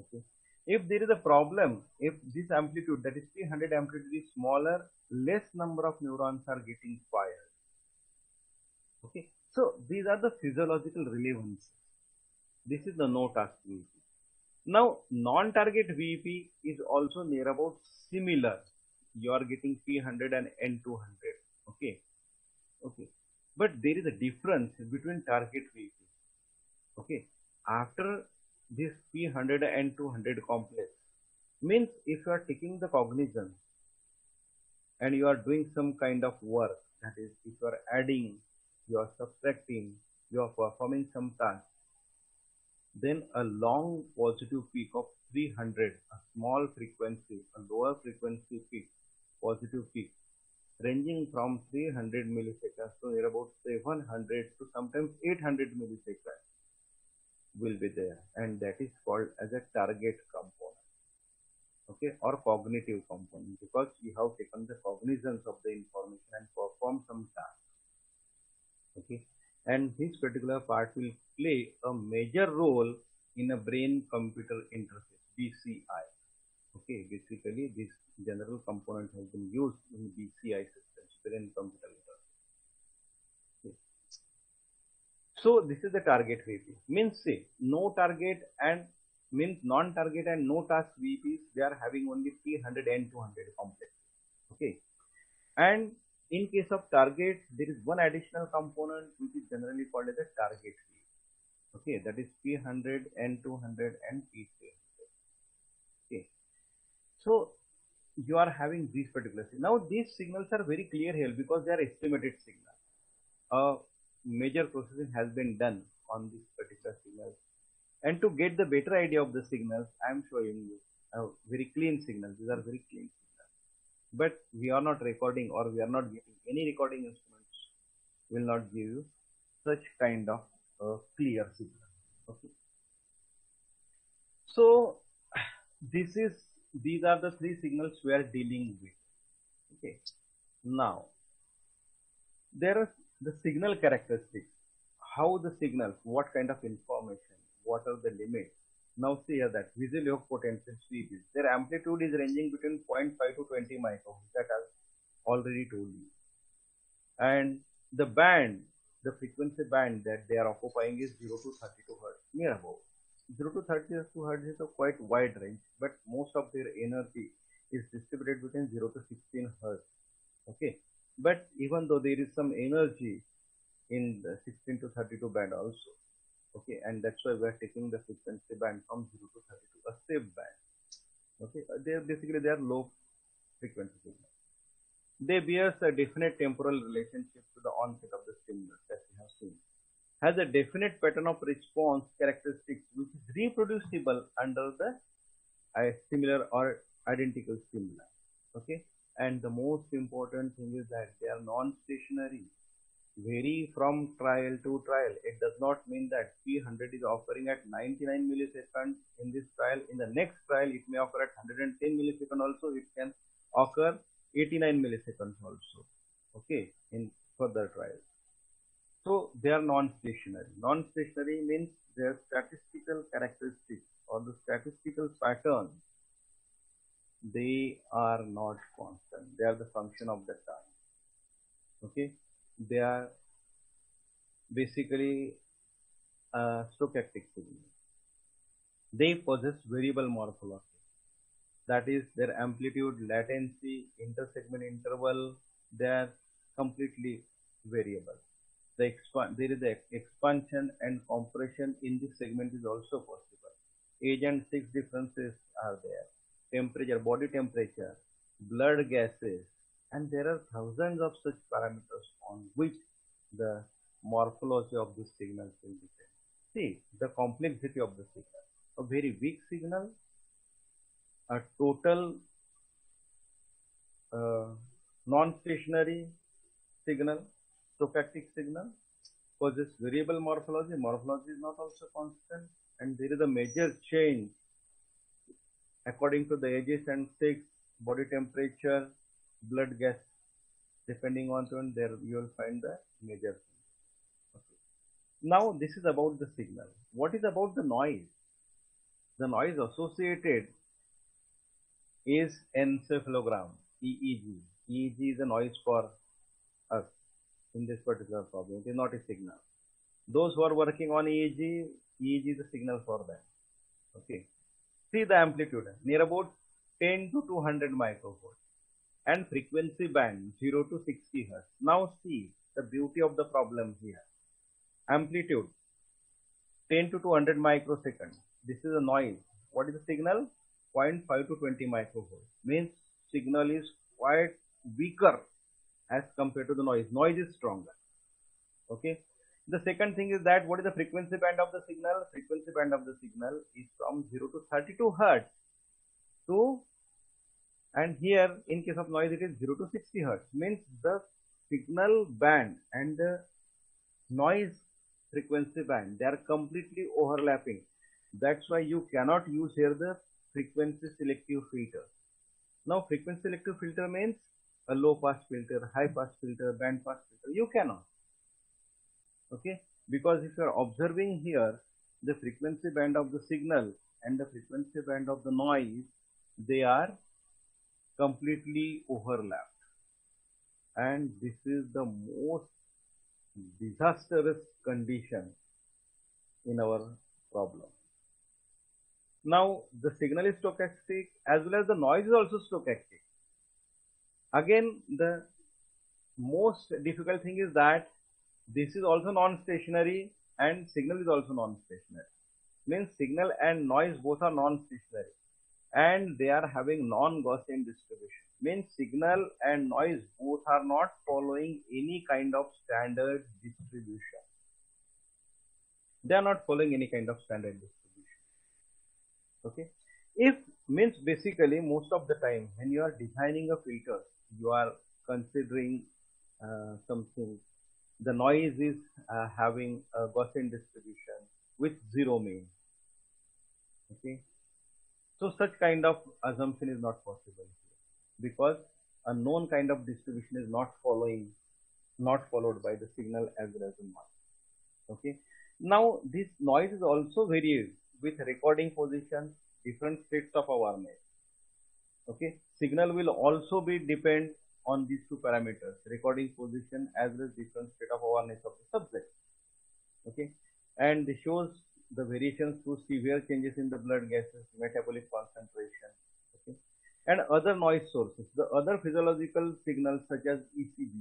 Okay. If there is a problem, if this amplitude, that is three hundred amplitude, is smaller, less number of neurons are getting fired. Okay. So these are the physiological relevances. This is the no-task V E P. Now, non-target V E P is also near about similar. You are getting P one hundred and N two hundred. Okay. Okay. But there is a difference between target V E P. Okay. After this P one hundred and N two hundred complex, means if you are taking the cognizant and you are doing some kind of work, that is, if you are adding, you are subtracting, you are performing some task, then a long positive peak of three hundred, a small frequency, a lower frequency peak, positive peak, ranging from three hundred milliseconds to near about seven hundred to sometimes eight hundred milliseconds will be there, and that is called as a target component, okay, or cognitive component, because you have taken the cognizance of the information and performed some task, okay, and this particular part will play a major role in a brain-computer interface, B C I, okay, basically this general component has been used in B C I systems, brain-computer interface. So this is the target V E P. Means say no target and means non-target and no task V E Ps, they are having only P one hundred and N two hundred complex. Okay. And in case of target, there is one additional component which is generally called as a target V E P. Okay, that is P one hundred, N two hundred and P three hundred. Okay. So you are having these particular signals. Now these signals are very clear here because they are estimated signals. Uh, Major processing has been done on this particular signal, and to get the better idea of the signals, I am showing you a very clean signals. These are very clean signals, but we are not recording, or we are not getting any recording instruments will not give you such kind of uh, clear signal. Okay. So this is these are the three signals we are dealing with. Okay. Now there are the signal characteristics, how the signals, what kind of information, what are the limits. Now see here that visually potential V E Ps, their amplitude is ranging between zero point five to twenty microns, that I already told you. And the band, the frequency band that they are occupying is zero to thirty-two hertz, near about. zero to thirty-two hertz is a quite wide range, but most of their energy is distributed between zero to sixteen hertz. Okay. But even though there is some energy in the sixteen to thirty-two band also, okay, and that's why we are taking the frequency band from zero to thirty-two, a safe band, okay. They are basically they are low frequency signals. They bears a definite temporal relationship to the onset of the stimulus that we have seen. Has a definite pattern of response characteristics which is reproducible under the uh, similar or identical stimuli, okay. And the most important thing is that they are non-stationary, vary from trial to trial. It does not mean that P one hundred is offering at ninety-nine milliseconds in this trial. In the next trial, it may offer at one hundred ten milliseconds also. It can occur eighty-nine milliseconds also, okay, in further trials. So they are non-stationary. Non-stationary means their statistical characteristics or the statistical pattern, they are not constant. They are the function of the time. Okay, they are basically uh, stochastic signals. They possess variable morphology. That is, their amplitude, latency, intersegment interval, they are completely variable. The expan there is the expansion and compression in this segment is also possible. Age and sex differences are there. Temperature, body temperature, blood gases, and there are thousands of such parameters on which the morphology of this signal will depend. See the complexity of the signal. a very weak signal, a total uh, non-stationary signal, stochastic signal, possess variable morphology, morphology is not also constant, and there is a major change according to the ages and sex, body temperature, blood gas, depending on there you will find the major. Okay. Now this is about the signal. What is about the noise? The noise associated is encephalogram, E E G. E E G is a noise for us in this particular problem. It is not a signal. Those who are working on E E G, E E G is a signal for them. Okay. See the amplitude near about ten to two hundred microvolts and frequency band zero to sixty hertz. Now see the beauty of the problem here. Amplitude ten to two hundred microseconds. This is a noise. What is the signal? zero point five to twenty microvolts. Means signal is quite weaker as compared to the noise. Noise is stronger. Okay. The second thing is that what is the frequency band of the signal? Frequency band of the signal is from zero to thirty-two hertz to, and here in case of noise it is zero to sixty hertz. Means the signal band and the noise frequency band, they are completely overlapping. That's why you cannot use here the frequency selective filter. Now frequency selective filter means a low pass filter, high pass filter, band pass filter, you cannot. Okay, because if you are observing here, the frequency band of the signal and the frequency band of the noise, they are completely overlapped, and this is the most disastrous condition in our problem. Now the signal is stochastic as well as the noise is also stochastic. Again, the most difficult thing is that this is also non-stationary and signal is also non-stationary. Means signal and noise both are non-stationary and they are having non-Gaussian distribution. Means signal and noise both are not following any kind of standard distribution. They are not following any kind of standard distribution. Okay. If means basically most of the time when you are designing a filter, you are considering uh, something. The noise is uh, having a Gaussian distribution with zero mean. Okay, so such kind of assumption is not possible because a known kind of distribution is not following, not followed by the signal as well as the noise. Okay, now this noise is also varies with recording positions, different states of awareness. Okay, signal will also be depend on these two parameters, recording position as well as different state of awareness of the subject. Okay, and this shows the variations through severe changes in the blood gases, metabolic concentration, okay, and other noise sources, the other physiological signals such as E C G.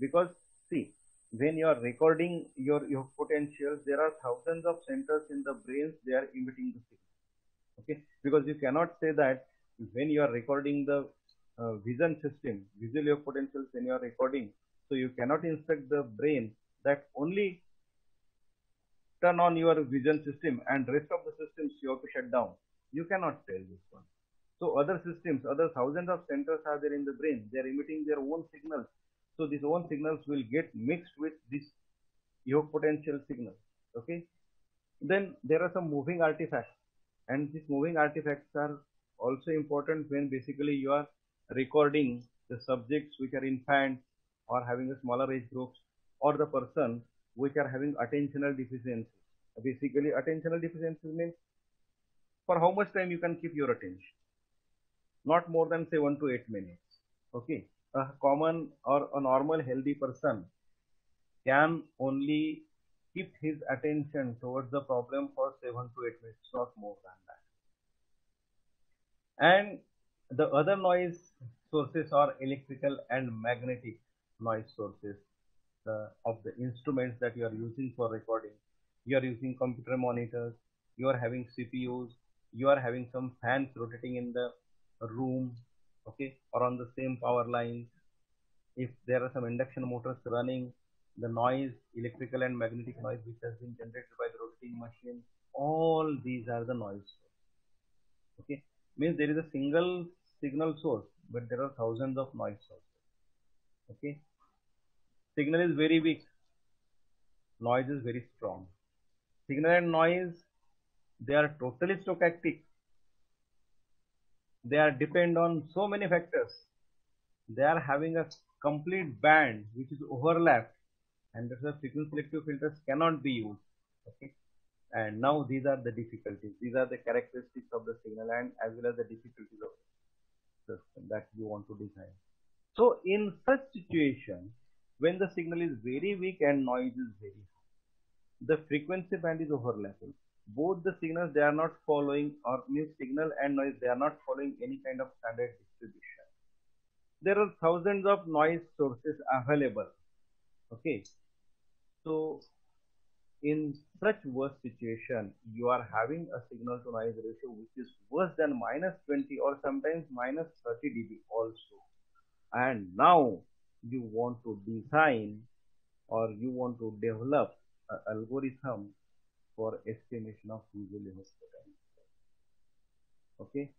Because see, when you are recording your, your potentials, there are thousands of centers in the brain, they are emitting the signal. Okay, because you cannot say that when you are recording the Uh, vision system, visually of potentials when you are recording, so you cannot instruct the brain that only turn on your vision system and rest of the systems you have to shut down. You cannot tell this one. So other systems, other thousands of centers are there in the brain, they are emitting their own signals. So these own signals will get mixed with this your potential signal. Okay, then there are some moving artifacts, and these moving artifacts are also important when basically you are recording the subjects which are infants or having a smaller age groups, or the person which are having attentional deficiencies. Basically attentional deficiencies means for how much time you can keep your attention, not more than say one to eight minutes. Okay, a common or a normal healthy person can only keep his attention towards the problem for seven to eight minutes, not more than that. And the other noise sources are electrical and magnetic noise sources uh, of the instruments that you are using for recording. You are using computer monitors, you are having C P Us, you are having some fans rotating in the room, okay, or on the same power lines. If there are some induction motors running, the noise, electrical and magnetic noise which has been generated by the rotating machine all these are the noise source. Okay, means there is a single signal source, but there are thousands of noise sources. Okay, signal is very weak, noise is very strong. Signal and noise, they are totally stochastic. They are depend on so many factors. They are having a complete band which is overlapped, and that's why frequency selective filters cannot be used. Okay, and now these are the difficulties. These are the characteristics of the signal, and as well as the difficulties of the system that you want to design. So in such situation, when the signal is very weak and noise is very high, the frequency band is overlapping. Both the signals, they are not following, or new signal and noise, they are not following any kind of standard distribution. There are thousands of noise sources available. Okay, so in such worse situation, you are having a signal to noise ratio which is worse than minus twenty or sometimes minus thirty d B also. And now you want to design, or you want to develop an algorithm for estimation of visual events potential. Okay,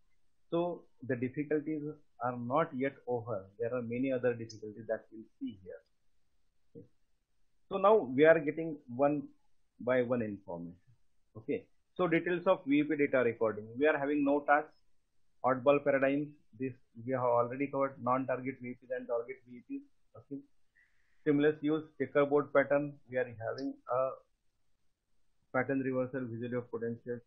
so the difficulties are not yet over. There are many other difficulties that we'll see here. Okay. So now we are getting one by one information. Okay, so details of V E P data recording. We are having no tasks, oddball paradigms. This we have already covered. Non-target V E Ps and target V E Ps. Okay, stimulus use, checkerboard pattern. We are having a pattern reversal, visual of potential.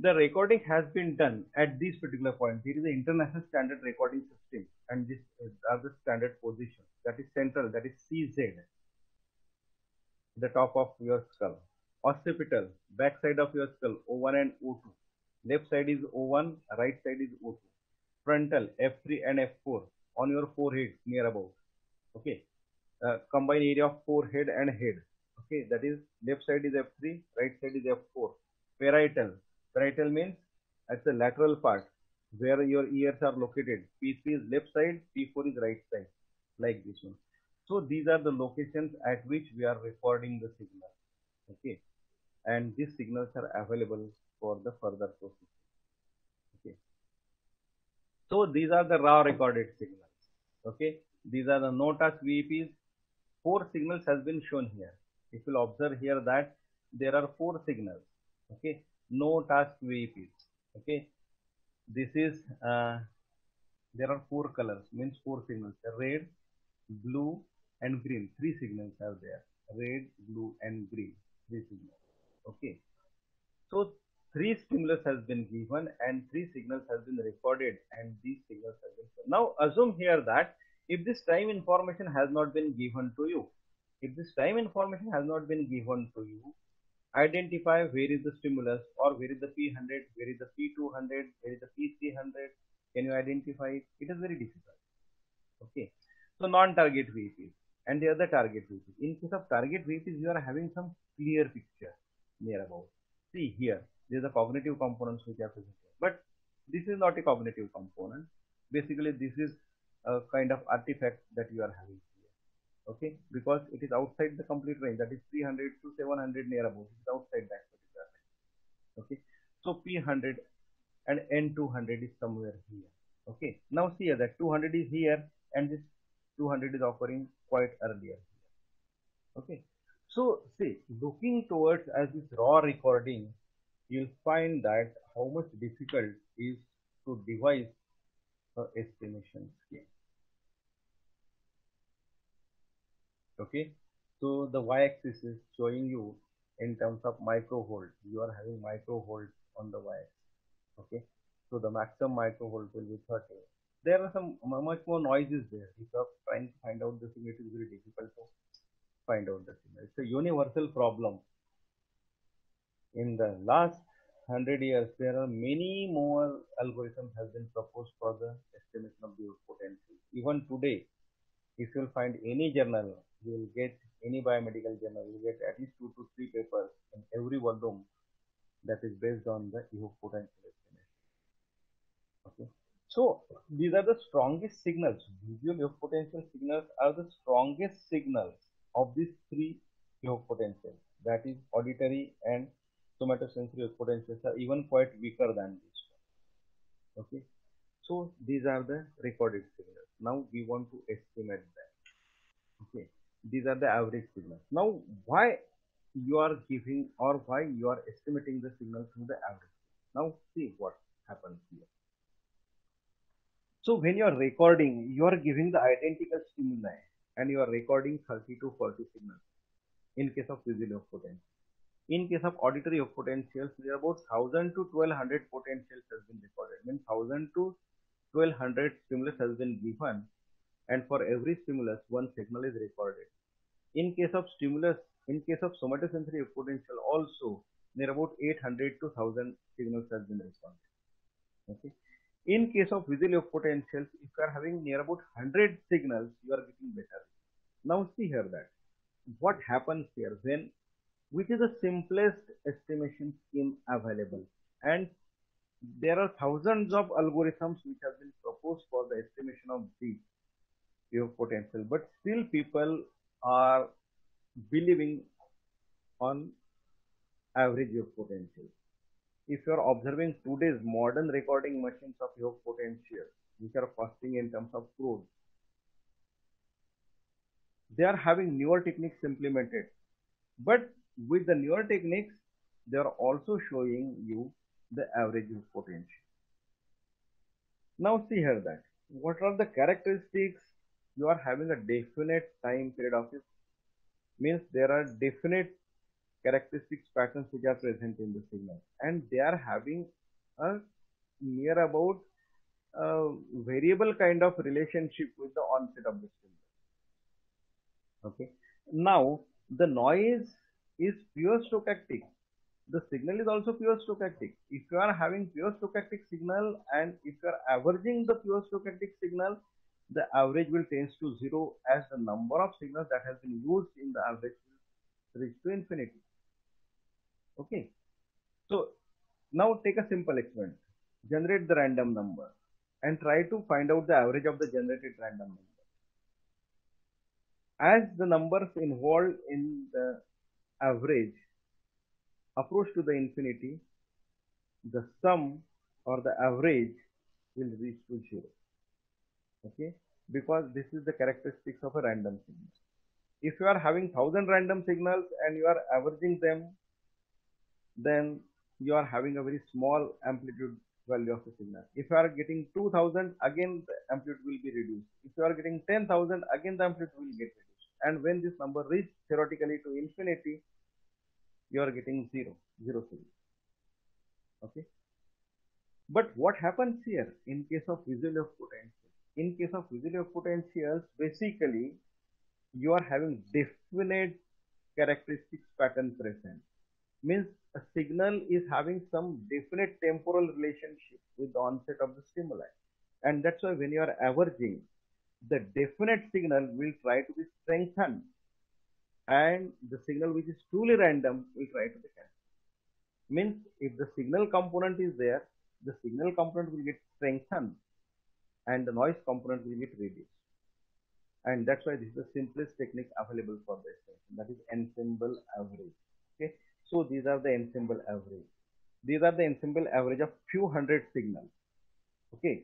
The recording has been done at this particular point. It is the international standard recording system, and this are the standard positions. That is central, that is C Z, the top of your skull. Occipital, back side of your skull, O one and O two. Left side is O one, right side is O two. Frontal, F three and F four, on your forehead, near about. Okay, uh, combined area of forehead and head. Okay, that is left side is F three, right side is F four. Parietal, parietal means that's the lateral part where your ears are located. P three is left side, P four is right side, like this one. So these are the locations at which we are recording the signal. Okay, and these signals are available for the further processing. Okay, so these are the raw recorded signals. Okay, these are the no touch V E Ps. Four signals has been shown here. If you observe here that there are four signals. Okay, no task V E Ps. Okay, this is uh, there are four colors, means four signals: red, blue, and green. Three signals are there: red, blue, and green. Three signals. Okay, so three stimulus has been given and three signals has been recorded, and these signals have been shown. Now assume here that if this time information has not been given to you. If this time information has not been given to you, identify where is the stimulus, or where is the P one hundred, where is the P two hundred, where is the P three hundred. Can you identify it? It is very difficult. Okay. So non-target V E Ps and the other target V E Ps. In case of target V E Ps, you are having some clear picture near about. See here, there is a cognitive component which are present. But this is not a cognitive component. Basically, this is a kind of artifact that you are having. Okay, because it is outside the complete range, that is three hundred to seven hundred near about. It is outside that particular range. Okay, so P one hundred and N two hundred is somewhere here. Okay, now see here that two hundred is here and this two hundred is occurring quite earlier. Okay, so see, looking towards as this raw recording, you'll find that how much difficult is to devise an estimation scheme. Okay, so the y-axis is showing you in terms of microvolt. You are having microvolt on the y-axis. Okay, so the maximum microvolt will be thirty. There are some much more noises there. If you are trying to find out the signal, it is very difficult to find out the signal. It's a universal problem. In the last hundred years, there are many more algorithms have been proposed for the estimation of the potential. Even today, if you will find any journal, you will get any biomedical journal, you will get at least two to three papers in every volume that is based on the E O G potential estimation. Okay, so these are the strongest signals. Visual E O G potential signals are the strongest signals of these three E O G potentials, that is auditory and somatosensory potentials are even quite weaker than this one. Okay, so these are the recorded signals. Now we want to estimate that. Okay, these are the average signals. Now why you are giving or why you are estimating the signal through the average? Now see what happens here. So when you are recording, you are giving the identical stimuli and you are recording thirty to forty signals in case of visual potential. In case of auditory potentials, there are about one thousand to twelve hundred potentials has been recorded. I mean one thousand to twelve hundred stimulus has been given, and for every stimulus one signal is recorded. In case of stimulus, in case of somatosensory potential also, there are about eight hundred to one thousand signals has been recorded. Okay. In case of visual potentials, if you are having near about one hundred signals, you are getting better. Now see here that what happens here when, which is the simplest estimation scheme available, and there are thousands of algorithms which have been proposed for the estimation of the E O G potential, but still people are believing on average E O G potential. If you are observing today's modern recording machines of E O G potential, which are costing in terms of crores, they are having newer techniques implemented, but with the newer techniques they are also showing you the average E O G potential. Now see here that what are the characteristics. You are having a definite time period of it, means there are definite characteristics patterns which are present in the signal, and they are having a near about uh, variable kind of relationship with the onset of the signal. Okay, now the noise is pure stochastic. The signal is also pure stochastic. If you are having pure stochastic signal and if you are averaging the pure stochastic signal, the average will tend to zero, as the number of signals that has been used in the average will reach to infinity. Okay. So now take a simple experiment. Generate the random number and try to find out the average of the generated random number. As the numbers involved in the average approach to the infinity, the sum or the average will reach to zero. Okay, because this is the characteristics of a random signal. If you are having one thousand random signals and you are averaging them, then you are having a very small amplitude value of the signal. If you are getting two thousand, again the amplitude will be reduced. If you are getting ten thousand, again the amplitude will get reduced. And when this number reaches theoretically to infinity, you are getting zero, zero signal. Okay. But what happens here in case of visual potential? In case of visual potentials, basically you are having definite characteristics pattern present. Means a signal is having some definite temporal relationship with the onset of the stimuli. And that's why when you are averaging, the definite signal will try to be strengthened, and the signal which is truly random will try to be cancelled. Means if the signal component is there, the signal component will get strengthened and the noise component will get reduced. And that's why this is the simplest technique available for this, that is ensemble average. Okay, so these are the ensemble average. These are the ensemble average of few hundred signals. Okay,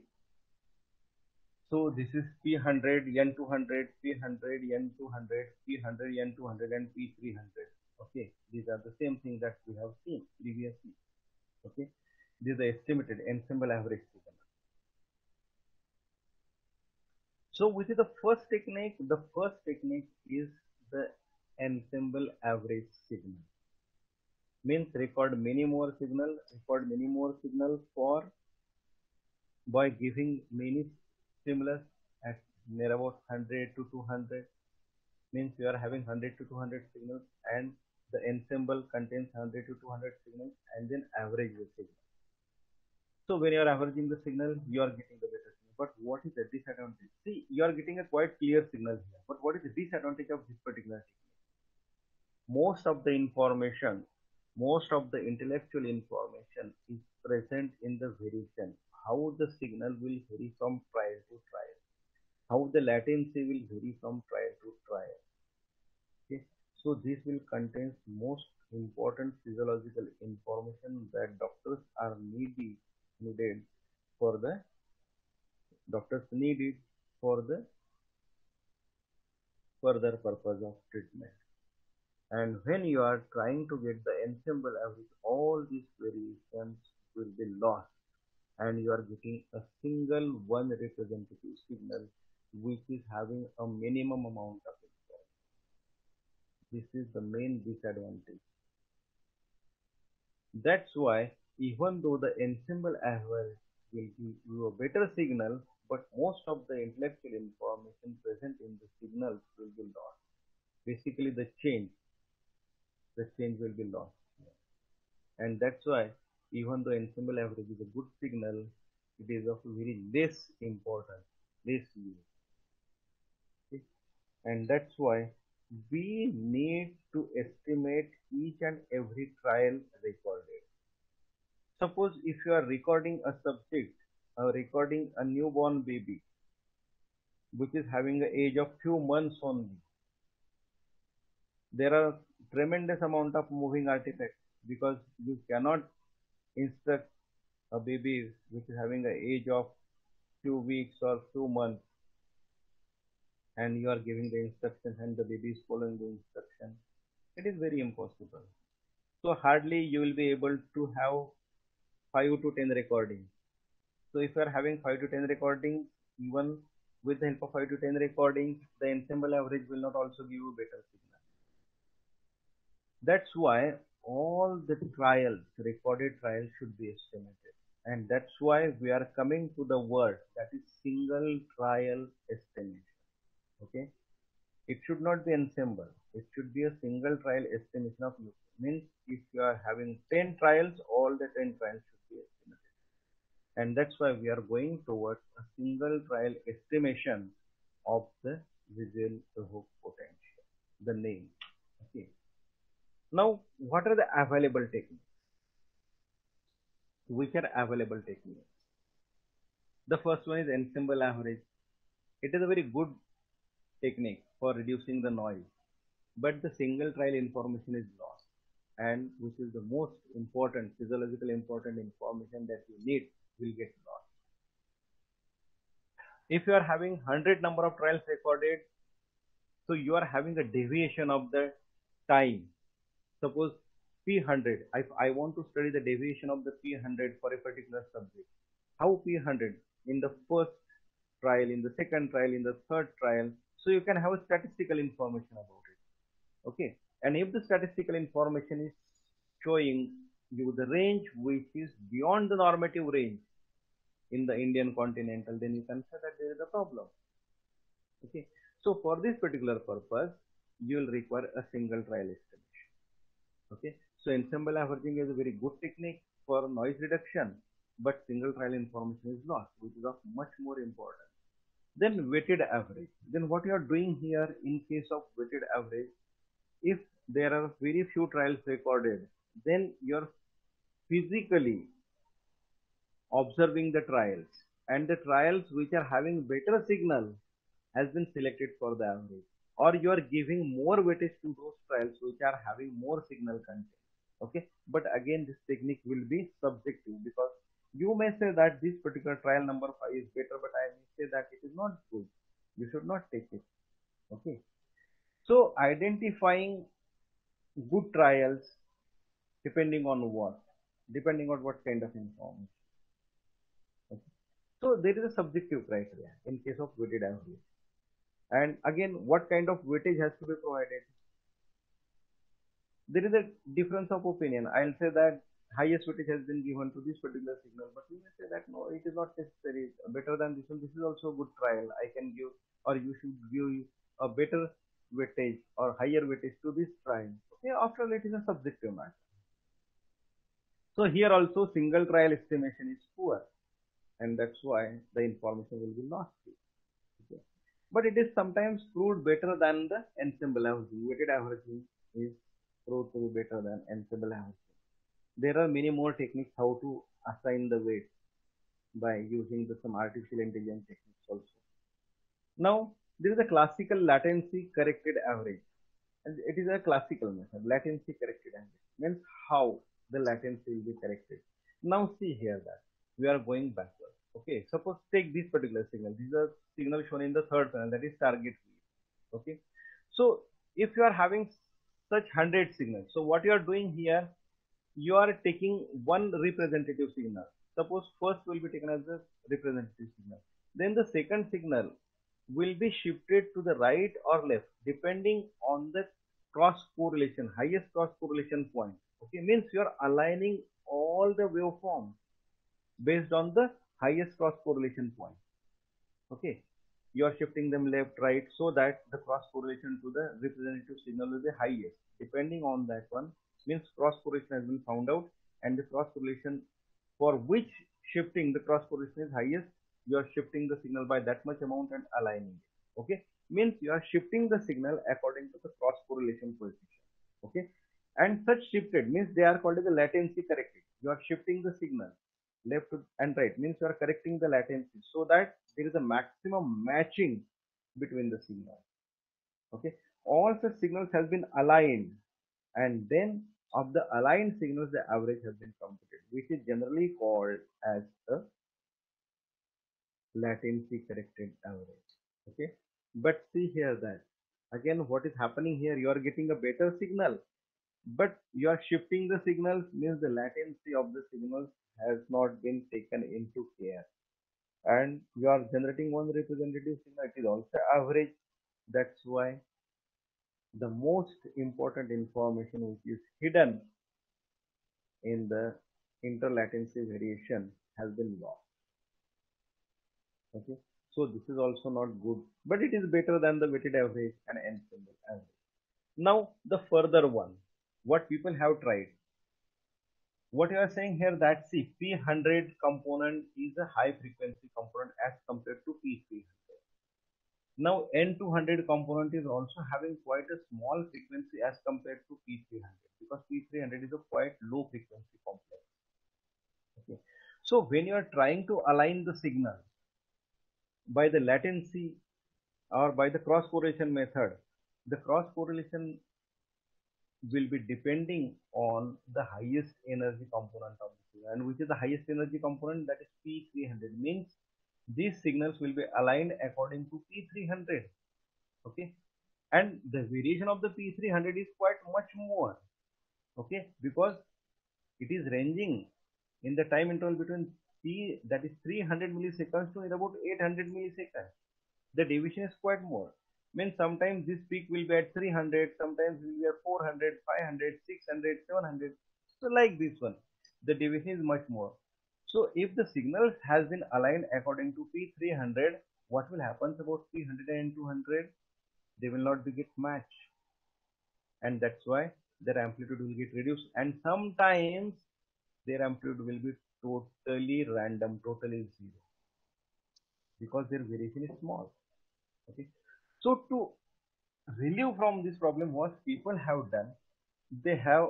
so this is P one hundred, N two hundred, P one hundred, N two hundred, P one hundred, N two hundred and P three hundred. Okay, these are the same thing that we have seen previously. Okay, these are estimated ensemble average signals. So which is the first technique? The first technique is the ensemble average signal. Means record many more signals, record many more signals for by giving many stimulus at near about one hundred to two hundred. Means you are having one hundred to two hundred signals, and the ensemble contains one hundred to two hundred signals, and then average the signal. So when you are averaging the signal, you are getting the better. But what is the disadvantage? See, you are getting a quite clear signal here. But what is the disadvantage of this particular technique? Most of the information, most of the intellectual information is present in the variation. How the signal will vary from trial to trial. How the latency will vary from trial to trial. Okay? So this will contain most important physiological information that doctors are needy, needed for the doctors needed for the further purpose of treatment. And when you are trying to get the ensemble with all these variations will be lost, and you are getting a single one representative signal which is having a minimum amount of information. This is the main disadvantage. That's why even though the ensemble average will give you a better signal, but most of the intellectual information present in the signals will be lost. Basically the change, the change will be lost. And that's why even though ensemble average is a good signal, it is of very less importance, less use. Okay? And that's why we need to estimate each and every trial recorded. Suppose if you are recording a subject, uh, recording a newborn baby, which is having an age of few months only, there are tremendous amount of moving artifacts, because you cannot instruct a baby which is having an age of few weeks or few months, and you are giving the instructions and the baby is following the instruction. It is very impossible. So hardly you will be able to have five to ten recordings. So if you are having five to ten recordings, even with the help of five to ten recordings, the ensemble average will not also give you better signal. That's why all the trials, recorded trials, should be estimated. And that's why we are coming to the word that is single trial estimation. Okay, it should not be ensemble, it should be a single trial estimation of you. Means if you are having ten trials, all the ten trials should be estimated. And that's why we are going towards a single trial estimation of the visual evoked potential, the name. Okay, now what are the available techniques? Which are available techniques? The first one is ensemble average. It is a very good technique for reducing the noise, but the single trial information is lost, and which is the most important physiological important information that you need will get lost. If you are having one hundred number of trials recorded, so you are having a deviation of the time. Suppose P one hundred, if I want to study the deviation of the P one hundred for a particular subject, how P one hundred in the first trial, in the second trial, in the third trial. So you can have a statistical information about it. Okay. And if the statistical information is showing you the range which is beyond the normative range in the Indian continental, then you can say that there is a problem. Okay. So for this particular purpose, you will require a single trial estimation. Okay. So ensemble averaging is a very good technique for noise reduction, but single trial information is lost, which is of much more importance. Then weighted average. Then what you are doing here in case of weighted average, if there are very few trials recorded, then you are physically observing the trials, and the trials which are having better signal has been selected for the average, or you are giving more weightage to those trials which are having more signal content. Okay, but again this technique will be subjective, because you may say that this particular trial number five is better, but I may say that it is not good. You should not take it. Okay. So identifying good trials depending on what? Depending on what kind of information. Okay. So there is a subjective criteria in case of weighted average. And again, what kind of weightage has to be provided? There is a difference of opinion. I'll say that highest weightage has been given to this particular signal, but you may say that no, it is not necessary, better than this one, this is also a good trial, I can give, or you should give a better weightage or higher weightage to this trial. Okay, after all, it is a subjective matter. So here also single trial estimation is poor, and that's why the information will be lost. Okay. But it is sometimes proved better than the ensemble averaging. Weighted averaging is proved to be better than ensemble averaging. There are many more techniques how to assign the weight by using the, some artificial intelligence techniques also. Now, there is a classical latency corrected average. And it is a classical method, latency corrected angle, means how the latency will be corrected. Now see here that we are going backwards. Okay, suppose take this particular signal. These are signal shown in the third panel, that is target field. Okay, so if you are having such one hundred signals, so what you are doing here, you are taking one representative signal. Suppose first will be taken as a representative signal. Then the second signal will be shifted to the right or left depending on the cross correlation, highest cross correlation point. Okay, means you are aligning all the waveforms based on the highest cross correlation point. Okay, you are shifting them left, right, so that the cross correlation to the representative signal is the highest. Depending on that one, means cross correlation has been found out, and the cross correlation for which shifting the cross correlation is highest, you are shifting the signal by that much amount and aligning it. Okay, means you are shifting the signal according to the cross correlation coefficient. Okay, and such shifted means they are called as the latency corrected. You are shifting the signal left and right, means you are correcting the latency so that there is a maximum matching between the signals. Okay, all such signals has been aligned, and then of the aligned signals the average has been computed, which is generally called as the latency corrected average. Okay, but see here that again what is happening here, you are getting a better signal, but you are shifting the signals, means the latency of the signals has not been taken into care, and you are generating one representative signal. It is also average. That's why the most important information which is hidden in the interlatency variation has been lost. Okay, so this is also not good, but it is better than the weighted average and n symbol average. Now the further one, what people have tried, what you are saying here that see, P one hundred component is a high frequency component as compared to P three hundred. Now N two hundred component is also having quite a small frequency as compared to P three hundred, because P three hundred is a quite low frequency complex. Okay, so when you are trying to align the signal by the latency or by the cross correlation method, the cross correlation will be depending on the highest energy component of the signal, and which is the highest energy component, that is P three hundred, means these signals will be aligned according to P three hundred. Okay, and the variation of the P three hundred is quite much more. Okay, because it is ranging in the time interval between P, that is three hundred milliseconds, to about eight hundred milliseconds. The deviation is quite more. Means sometimes this peak will be at three hundred, sometimes will be at four hundred, five hundred, six hundred, seven hundred. So like this one, the deviation is much more. So if the signal has been aligned according to P three hundred, what will happen about P one hundred and N two hundred? They will not be get matched, and that's why their amplitude will get reduced, and sometimes their amplitude will be totally random, totally zero, because their variation is small. Okay, so to relieve from this problem, what people have done, they have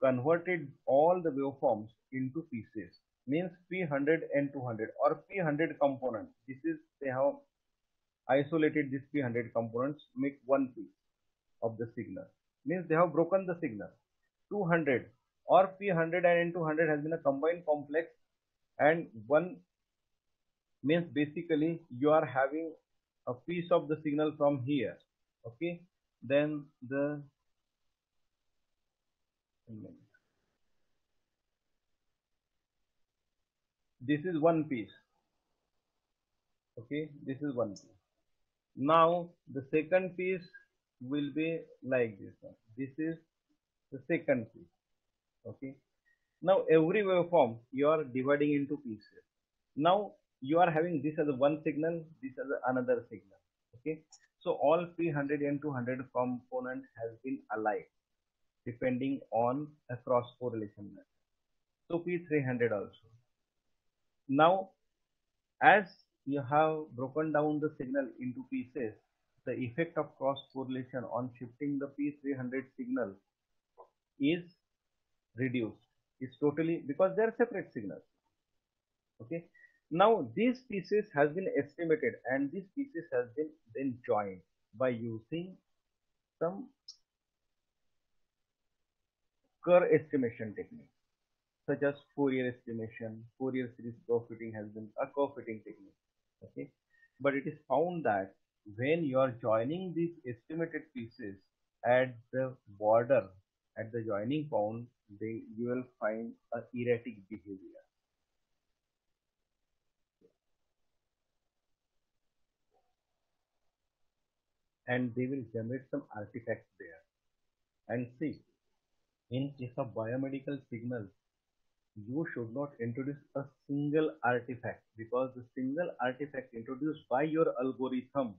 converted all the waveforms into pieces, means P one hundred and N two hundred or P one hundred component. This is, they have isolated this P one hundred components, make one piece of the signal, means they have broken the signal. Two hundred or P one hundred and N two hundred has been a combined complex, and one means basically you are having a piece of the signal from here. Okay, then the this is one piece. Okay, this is one piece. Now the second piece will be like this one. This is the second piece. Okay, now every waveform you are dividing into pieces. Now you are having this as a one signal, this as a another signal. Okay, so all P one hundred and N two hundred component has been aligned depending on a cross correlation method. So P three hundred also. Now as you have broken down the signal into pieces, the effect of cross correlation on shifting the P three hundred signal is reduced. It's totally, because they are separate signals. Okay, now these pieces has been estimated, and these pieces has been then joined by using some Curve estimation technique, such as Fourier estimation, Fourier series curve-fitting has been a curve-fitting technique. Okay, but it is found that when you are joining these estimated pieces at the border, at the joining point, they you will find a erratic behavior. And they will generate some artifacts there. And see, in case of biomedical signals, you should not introduce a single artifact, because the single artifact introduced by your algorithm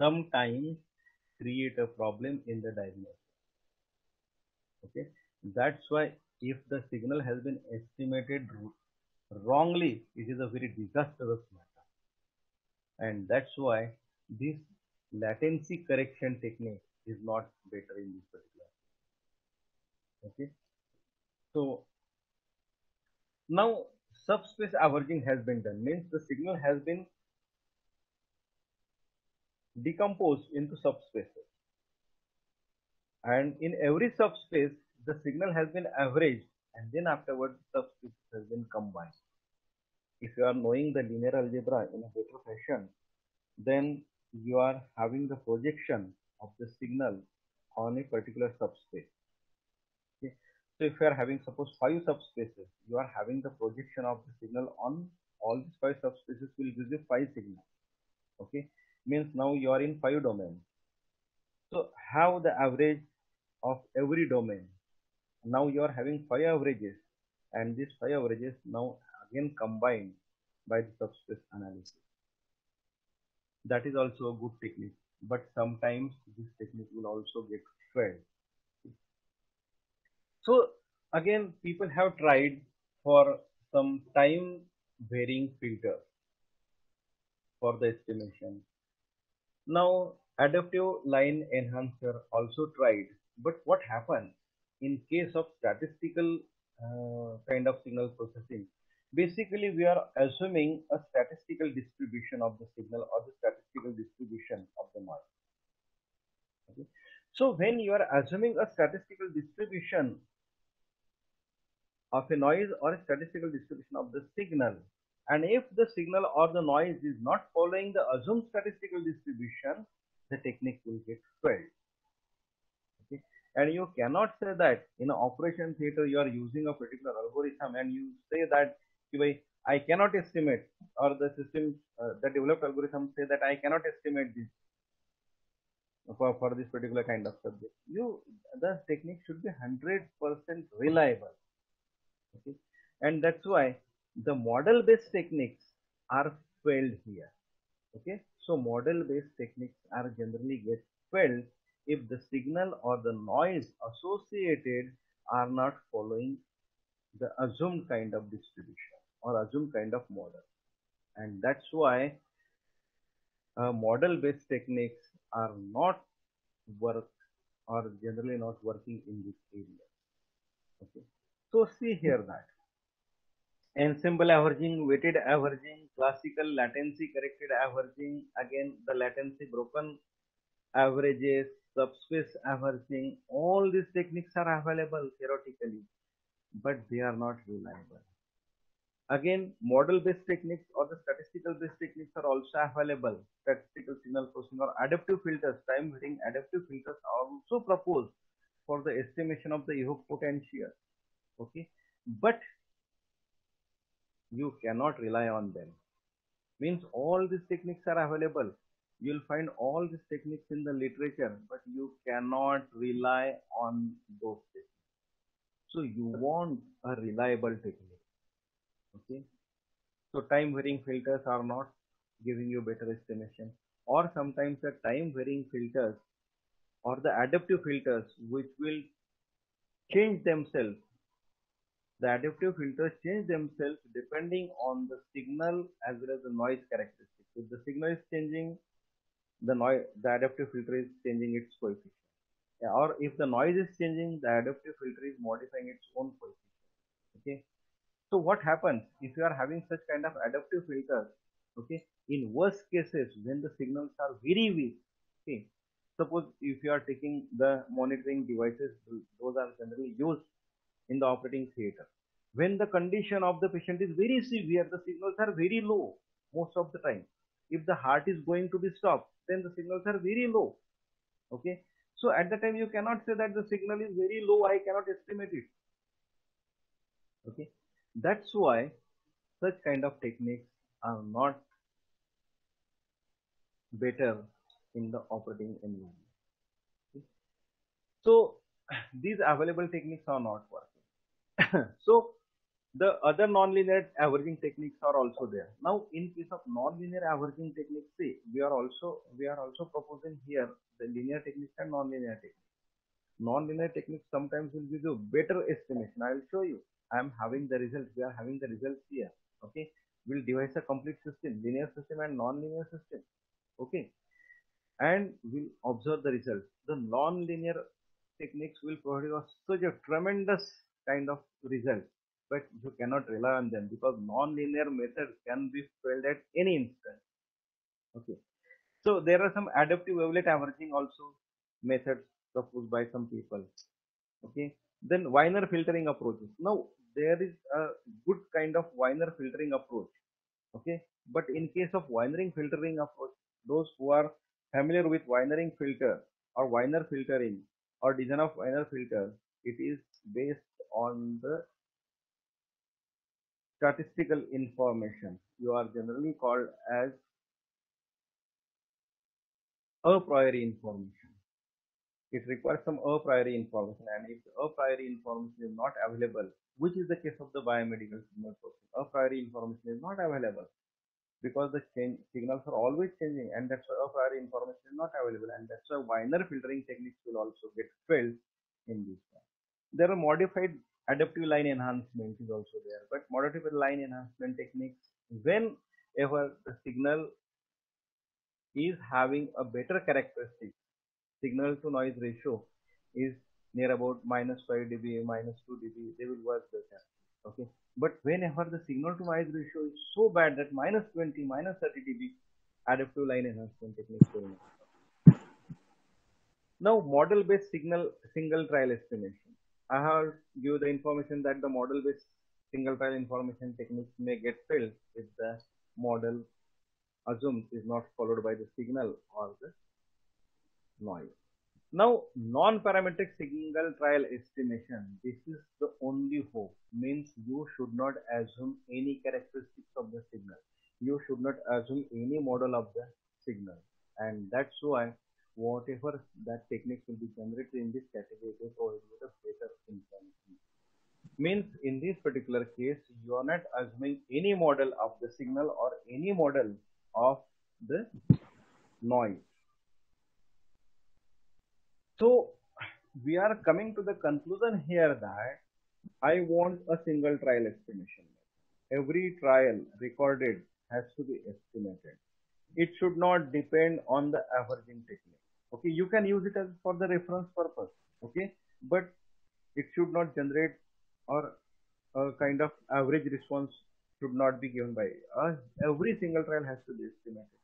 sometimes create a problem in the diagnosis. Okay, that's why if the signal has been estimated wrongly, it is a very disastrous matter. And that's why this latency correction technique is not better in this particular. Okay, so now subspace averaging has been done, means the signal has been decomposed into subspaces, and in every subspace the signal has been averaged, and then afterwards subspaces has been combined. If you are knowing the linear algebra in a better fashion, then you are having the projection of the signal on a particular subspace. Okay. So if you are having, suppose, five subspaces, you are having the projection of the signal on all these five subspaces will give you five signals. Okay, means now you are in five domains. So have the average of every domain. Now you are having five averages, and these five averages now again combined by the subspace analysis. That is also a good technique, but sometimes this technique will also get failed. So again, people have tried for some time varying filter for the estimation. Now adaptive line enhancer also tried, but what happens in case of statistical uh, kind of signal processing? Basically, we are assuming a statistical distribution of the signal or the statistical distribution of the noise. Okay. So when you are assuming a statistical distribution of a noise or a statistical distribution of the signal, and if the signal or the noise is not following the assumed statistical distribution, the technique will get failed. Okay. And you cannot say that in operation theater you are using a particular algorithm and you say that I cannot estimate, or the system, uh, the developed algorithm say that I cannot estimate this for, for this particular kind of subject. You, the technique should be one hundred percent reliable. Okay. And that's why the model based techniques are failed here. Okay. So model based techniques are generally get failed if the signal or the noise associated are not following the assumed kind of distribution or assumed kind of model. And that's why uh, model based techniques are not work or generally not working in this area. Okay. So see here that ensemble averaging, weighted averaging, classical latency corrected averaging, again the latency broken averages, subspace averaging, all these techniques are available theoretically, but they are not reliable. Again, model-based techniques or the statistical-based techniques are also available. Statistical signal processing or adaptive filters, time varying adaptive filters are also proposed for the estimation of the evoked potential. Okay, but you cannot rely on them. Means all these techniques are available. You'll find all these techniques in the literature, but you cannot rely on those techniques. So you want a reliable technique. Okay. So time varying filters are not giving you better estimation, or sometimes the time varying filters or the adaptive filters which will change themselves. The adaptive filters change themselves depending on the signal as well as the noise characteristics. If the signal is changing, the noise, the adaptive filter is changing its coefficient. Or if the noise is changing, the adaptive filter is modifying its own coefficient. Okay. So what happens if you are having such kind of adaptive filters? Okay. In worst cases, when the signals are very weak, okay, Suppose if you are taking the monitoring devices, those are generally used in the operating theater. When the condition of the patient is very severe, the signals are very low most of the time. If the heart is going to be stopped, then the signals are very low. Okay. So at that time you cannot say that the signal is very low, I cannot estimate it. Okay. That's why such kind of techniques are not better in the operating environment. Okay. So these available techniques are not working. So the other nonlinear averaging techniques are also there. Now, in case of nonlinear averaging techniques, see, we are also we are also proposing here the linear techniques and nonlinear techniques. Nonlinear techniques sometimes will give you better estimation. I will show you. I am having the results. We are having the results here. Okay, we'll devise a complete system, linear system and nonlinear system. Okay, and we'll observe the results. The nonlinear techniques will provide us such a tremendous kind of result. But you cannot rely on them because non-linear methods can be failed at any instant. Okay. So there are some adaptive wavelet averaging also methods proposed by some people. Okay. Then Wiener filtering approaches. Now there is a good kind of Wiener filtering approach. Okay. But in case of Wienering filtering approach, those who are familiar with Wienering filter or Wiener filtering or design of Wiener filter, it is based on the statistical information. You are generally called as a priori information. It requires some a priori information, and if a priori information is not available, which is the case of the biomedical signal processing, a priori information is not available because the change, signals are always changing, and that's why a priori information is not available, and that's why Wiener filtering techniques will also get failed in this one. There are modified adaptive line enhancement is also there, but modified line enhancement techniques, whenever the signal is having a better characteristic, signal to noise ratio is near about minus five d B, minus two d B, they will work better. Okay, but whenever the signal to noise ratio is so bad that minus twenty, minus thirty d B, adaptive line enhancement techniques will not work. Now, model based signal single trial estimation. I have given the information that the model-based single trial information techniques may get failed if the model assumed is not followed by the signal or the noise. Now, non-parametric single trial estimation, this is the only hope, means you should not assume any characteristics of the signal. You should not assume any model of the signal, and that's why whatever that technique will be generated in this category will provide you with a better information. Means in this particular case, you are not assuming any model of the signal or any model of the noise. So we are coming to the conclusion here that I want a single trial estimation. Every trial recorded has to be estimated. It should not depend on the averaging technique. Okay, you can use it as for the reference purpose. Okay, but it should not generate or a kind of average response should not be given by uh, every single trial has to be estimated.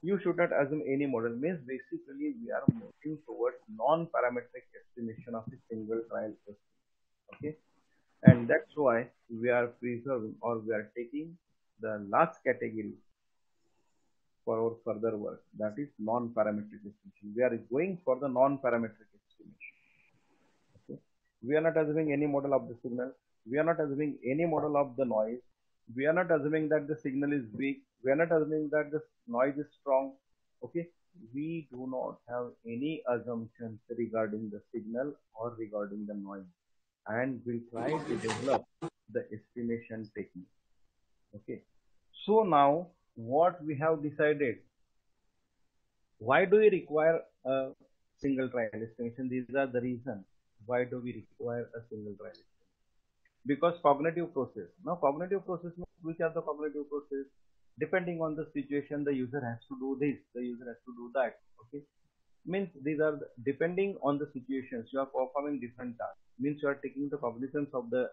You should not assume any model. Means basically we are moving towards non-parametric estimation of a single trial estimation. Okay, and that's why we are preserving or we are taking the last category for our further work, that is non-parametric estimation. We are going for the non-parametric estimation. Okay. We are not assuming any model of the signal. We are not assuming any model of the noise. We are not assuming that the signal is weak. We are not assuming that the noise is strong. Okay. We do not have any assumptions regarding the signal or regarding the noise, and we'll try to develop the estimation technique. Okay. So now, what we have decided, why do we require a single trial estimation? These are the reasons why do we require a single trial estimation. Because cognitive process, now cognitive process, which are the cognitive process? Depending on the situation, the user has to do this, the user has to do that. Okay, means these are the, depending on the situations you are performing different tasks. Means you are taking the cognizance of the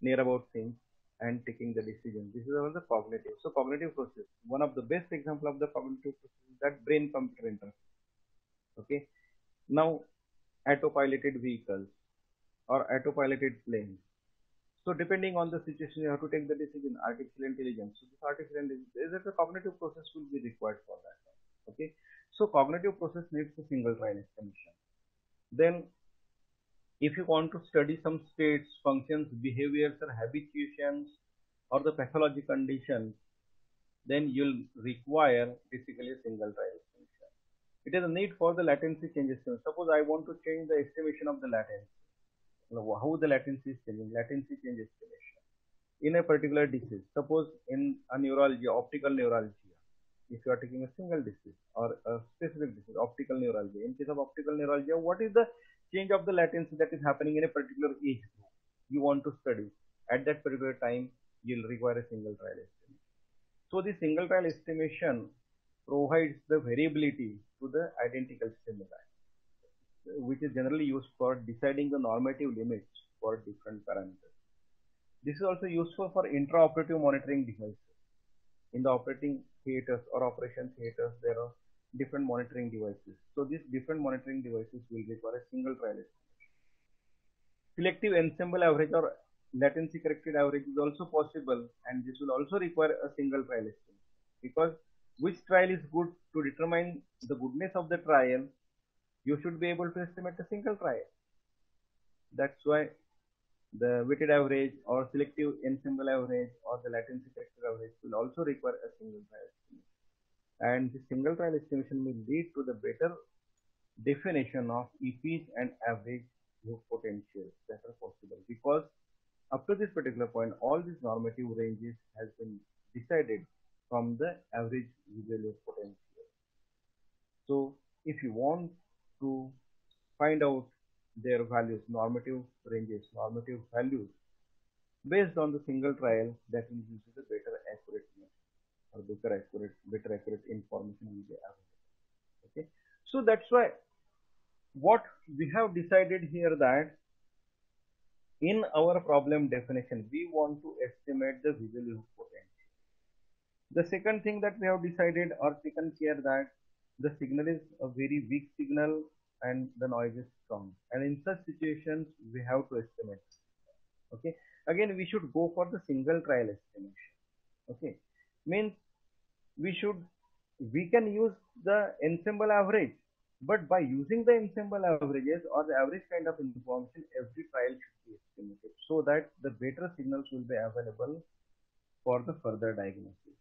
near about things and taking the decision. This is all the cognitive. So cognitive process, one of the best example of the cognitive process is that brain computer interface. Okay. Now, autopiloted vehicles or autopiloted planes. So depending on the situation, you have to take the decision. Artificial intelligence. So this artificial intelligence is that the cognitive process will be required for that. Okay. So cognitive process needs a single trial estimation. Then, if you want to study some states, functions, behaviors, or habituations, or the pathology conditions, then you'll require basically a single trial estimation. It is a need for the latency changes. Suppose I want to change the estimation of the latency. How the latency is changing? Latency change estimation in a particular disease. Suppose in a neuralgia, optical neuralgia. If you are taking a single disease or a specific disease, optical neuralgia. In case of optical neuralgia, what is the change of the latency that is happening in a particular age group you want to study? At that particular time, you'll require a single trial estimation. So the single trial estimation provides the variability to the identical stimuli, which is generally used for deciding the normative limits for different parameters. This is also useful for intraoperative monitoring devices. In the operating theaters or operation theaters, there are different monitoring devices. So these different monitoring devices will require a single trial estimation. Selective ensemble average or latency corrected average is also possible, and this will also require a single trial estimation, because which trial is good, to determine the goodness of the trial, you should be able to estimate a single trial. That's why the weighted average or selective ensemble average or the latency corrected average will also require a single trial estimation. And the single trial estimation will lead to the better definition of E Ps and average group potentials that are possible, because up to this particular point, all these normative ranges has been decided from the average usual potential. So if you want to find out their values, normative ranges, normative values, based on the single trial, that will give you the better accurate or better accurate, better accurate information in the average. Okay, so that's why what we have decided here, that in our problem definition, we want to estimate the visual use potential. The second thing that we have decided or taken care, that the signal is a very weak signal and the noise is strong, and in such situations we have to estimate. Okay, again we should go for the single trial estimation. Okay, means we should we can use the ensemble average, but by using the ensemble averages or the average kind of information, every trial should be estimated, so that the better signals will be available for the further diagnosis.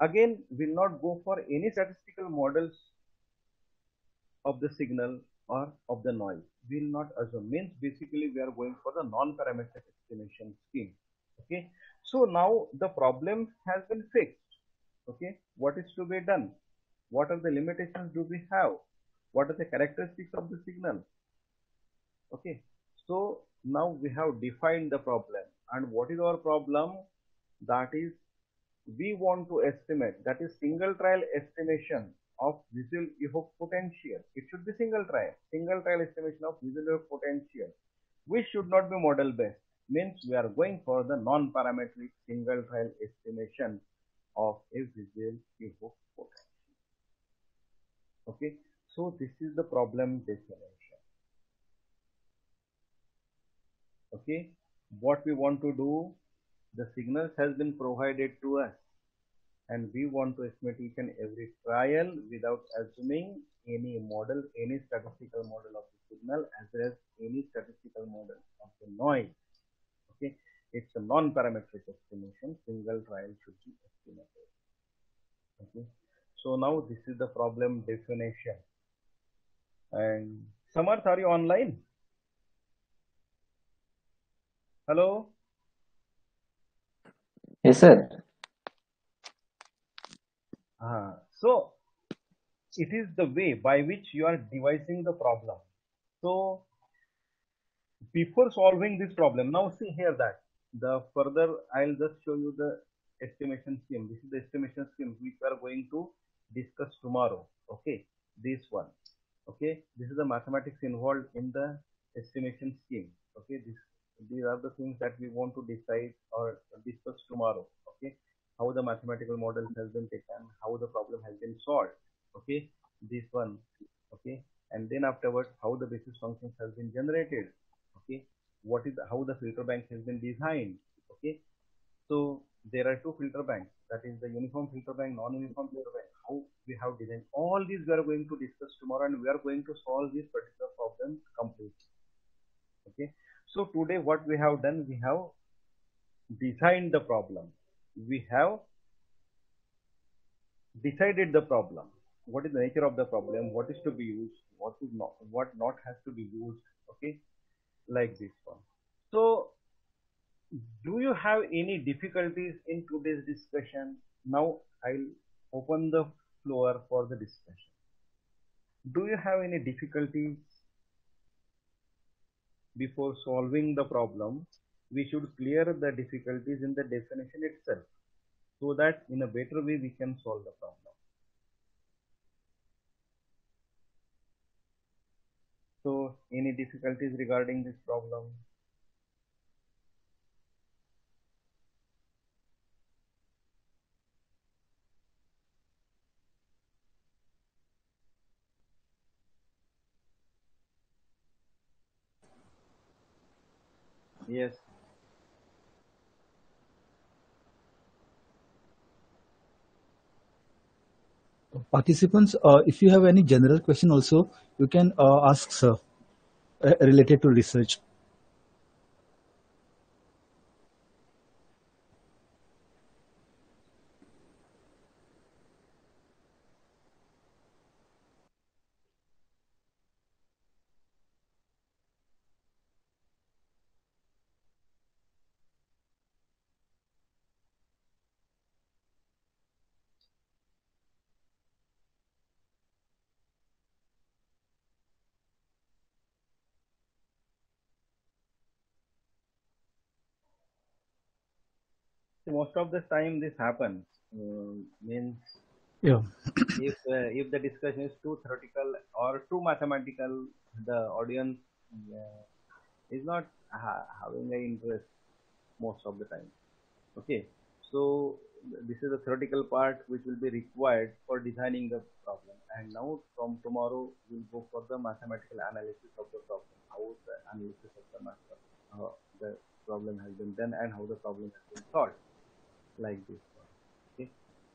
Again, we will not go for any statistical models of the signal or of the noise. We will not assume. Means basically we are going for the non-parametric estimation scheme. Okay. So now the problem has been fixed. Okay. What is to be done? What are the limitations do we have? What are the characteristics of the signal? Okay. So now we have defined the problem. And what is our problem? That is, we want to estimate, that is single trial estimation of visual evoked potential. It should be single trial, single trial estimation of visual evoked potential, which should not be model based. Means we are going for the non-parametric single trial estimation of a visual evoked potential. Okay, so this is the problem definition. Okay, what we want to do, the signals has been provided to us, and we want to estimate each and every trial without assuming any model, any statistical model of the signal, as well as any statistical model of the noise. Okay, it's a non-parametric estimation. Single trial should be estimated. Okay, so now this is the problem definition. And Samarth, are you online? Hello. Yes, sir. Uh, so, it is the way by which you are devising the problem. So, before solving this problem, now see here that the further, I'll just show you the estimation scheme. This is the estimation scheme which we are going to discuss tomorrow. Okay, this one. Okay, this is the mathematics involved in the estimation scheme. Okay, this. These are the things that we want to decide or discuss tomorrow. Okay, how the mathematical model has been taken, how the problem has been solved. Okay, this one. Okay, and then afterwards how the basis functions has been generated, okay, what is how the filter bank has been designed, okay. So there are two filter banks, that is the uniform filter bank, non-uniform filter bank, how we have designed. All these we are going to discuss tomorrow, and we are going to solve this particular problem completely. Okay. So today what we have done, we have designed the problem. We have decided the problem. What is the nature of the problem? What is to be used? What is not? What not has to be used? Okay. Like this one. So do you have any difficulties in today's discussion? Now I'll open the floor for the discussion. Do you have any difficulties before solving the problem? We should clear the difficulties in the definition itself, so that in a better way we can solve the problem. So any difficulties regarding this problem? Yes. Participants, uh, if you have any general question also, you can uh, ask sir, uh, related to research. Most of the time this happens, uh, means yeah. if uh, if the discussion is too theoretical or too mathematical, the audience uh, is not ha having an interest most of the time. Okay, so this is the theoretical part which will be required for designing the problem. And now from tomorrow we'll go for the mathematical analysis of the problem, how the analysis of the master, uh, the problem has been done and how the problem has been solved. Like this one. Okay.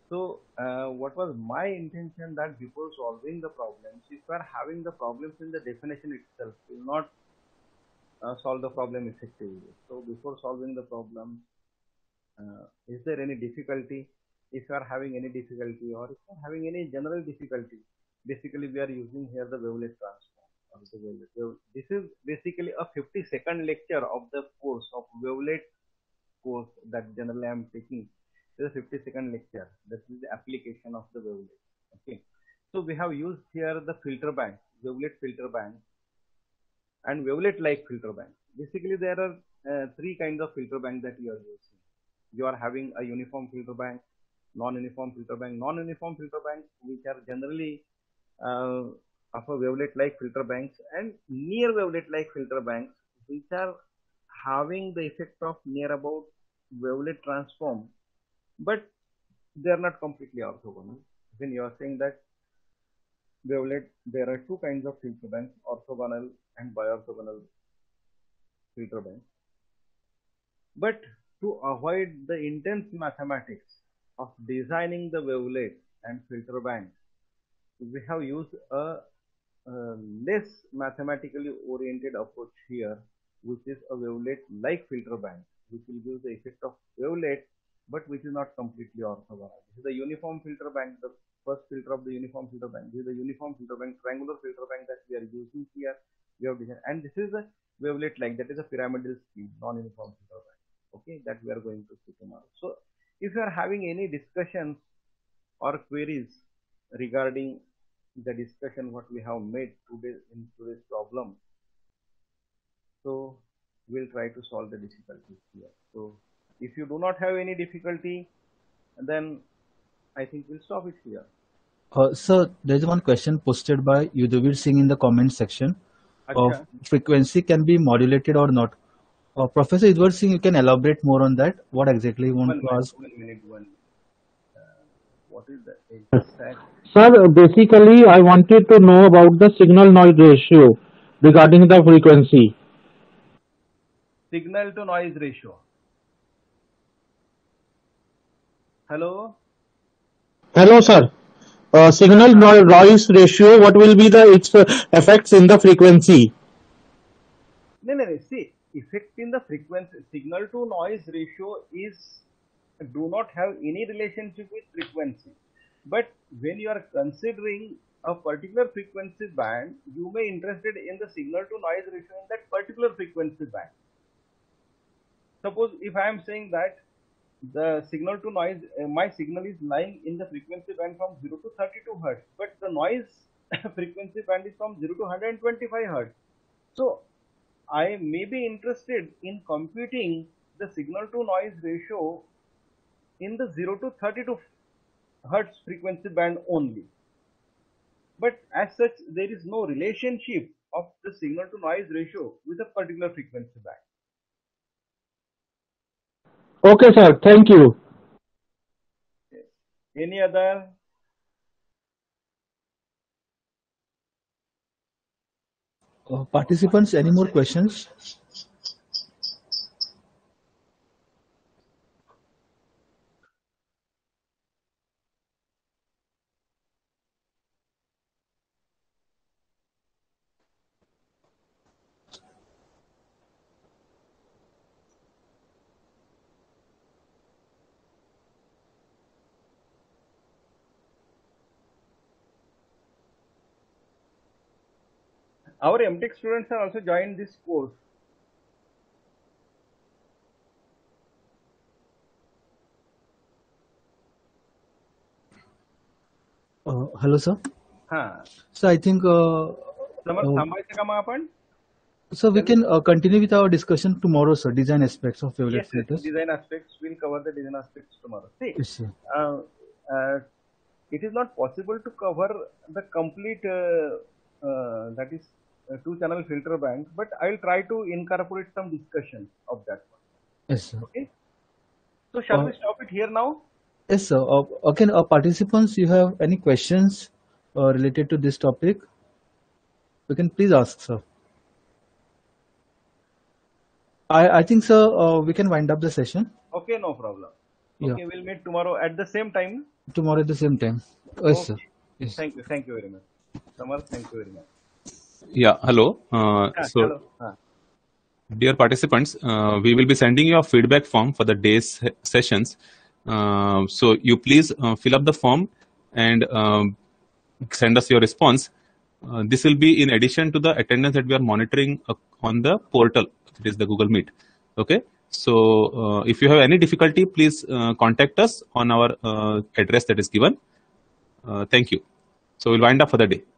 So uh, what was my intention, that before solving the problems, if we are having the problems in the definition itself, we will not uh, solve the problem effectively. So before solving the problem, uh, is there any difficulty? If you are having any difficulty, or if you are having any general difficulty, basically we are using here the wavelet transform or the wavelet. So this is basically a fifty second lecture of the course of wavelet course that generally I am taking. This is a fifty second lecture. That is the application of the wavelet. Okay. So we have used here the filter bank, wavelet filter bank, and wavelet-like filter bank. Basically, there are uh, three kinds of filter bank that you are using. You are having a uniform filter bank, non-uniform filter bank. Non-uniform filter banks, which are generally uh, of a wavelet-like filter banks, and near wavelet-like filter banks, which are having the effect of near about wavelet transform, but they are not completely orthogonal. When you are saying that wavelet, there are two kinds of filter banks, orthogonal and biorthogonal filter banks. But to avoid the intense mathematics of designing the wavelet and filter banks, we have used a, a less mathematically oriented approach here, which is a wavelet-like filter bank, which will give the effect of wavelet, but which is not completely orthogonal. This is the uniform filter bank, the first filter of the uniform filter bank. This is the uniform filter bank, triangular filter bank that we are using here. We have designed, and this is a wavelet-like, that is a pyramidal scheme, non-uniform filter bank. Okay, that we are going to see tomorrow. So, if you are having any discussions or queries regarding the discussion what we have made today in today's problem, so we'll try to solve the difficulties here. So if you do not have any difficulty, then I think we'll stop it here. Uh, sir, there's one question posted by Yudhavir Singh in the comment section. Achha. Uh, frequency can be modulated or not. Uh, Professor Yudhavir Singh, you can elaborate more on that. What exactly you want one to minute, ask? One minute, one minute. Uh, What is that? Is that? Sir, basically I wanted to know about the signal noise ratio regarding the frequency. Signal to noise ratio. Hello? Hello, sir. Uh, signal noise ratio, what will be the its uh, effects in the frequency? No, no, no. See, effect in the frequency, signal to noise ratio is do not have any relationship with frequency. But when you are considering a particular frequency band, you may be interested in the signal to noise ratio in that particular frequency band. Suppose if I am saying that the signal to noise, uh, my signal is lying in the frequency band from zero to thirty-two hertz, but the noise frequency band is from zero to one twenty-five hertz. So I may be interested in computing the signal to noise ratio in the zero to thirty-two hertz frequency band only. But as such, there is no relationship of the signal to noise ratio with a particular frequency band. Okay, sir. Thank you. Any other? Uh, participants, any more questions? Our M Tech students are also joined this course. Uh, hello, sir. Huh. So I think. Uh, uh, so we can uh, continue with our discussion tomorrow, sir. Design aspects of wavelet yes, filters. Yes, design aspects. We'll cover the design aspects tomorrow. See, yes, sir. Uh, uh, it is not possible to cover the complete. Uh, Uh, that is uh, two channel filter bank, but I will try to incorporate some discussion of that one. Yes, sir. Okay. So shall uh, we stop it here now? Yes, sir. Uh, again, uh, participants, you have any questions uh, related to this topic? You can please ask, sir. I, I think, sir, uh, we can wind up the session. Okay, no problem. Okay, yeah. We'll meet tomorrow at the same time. Tomorrow at the same time. Yes, okay. Sir. Yes. Thank you. Thank you very much. Thank you very much. Yeah, hello. Uh, yeah, so, hello. Huh. Dear participants, uh, we will be sending you a feedback form for the day's sessions. Uh, so, you please uh, fill up the form and um, send us your response. Uh, this will be in addition to the attendance that we are monitoring uh, on the portal, that is the Google Meet. Okay. So, uh, if you have any difficulty, please uh, contact us on our uh, address that is given. Uh, thank you. So we'll wind up for the day.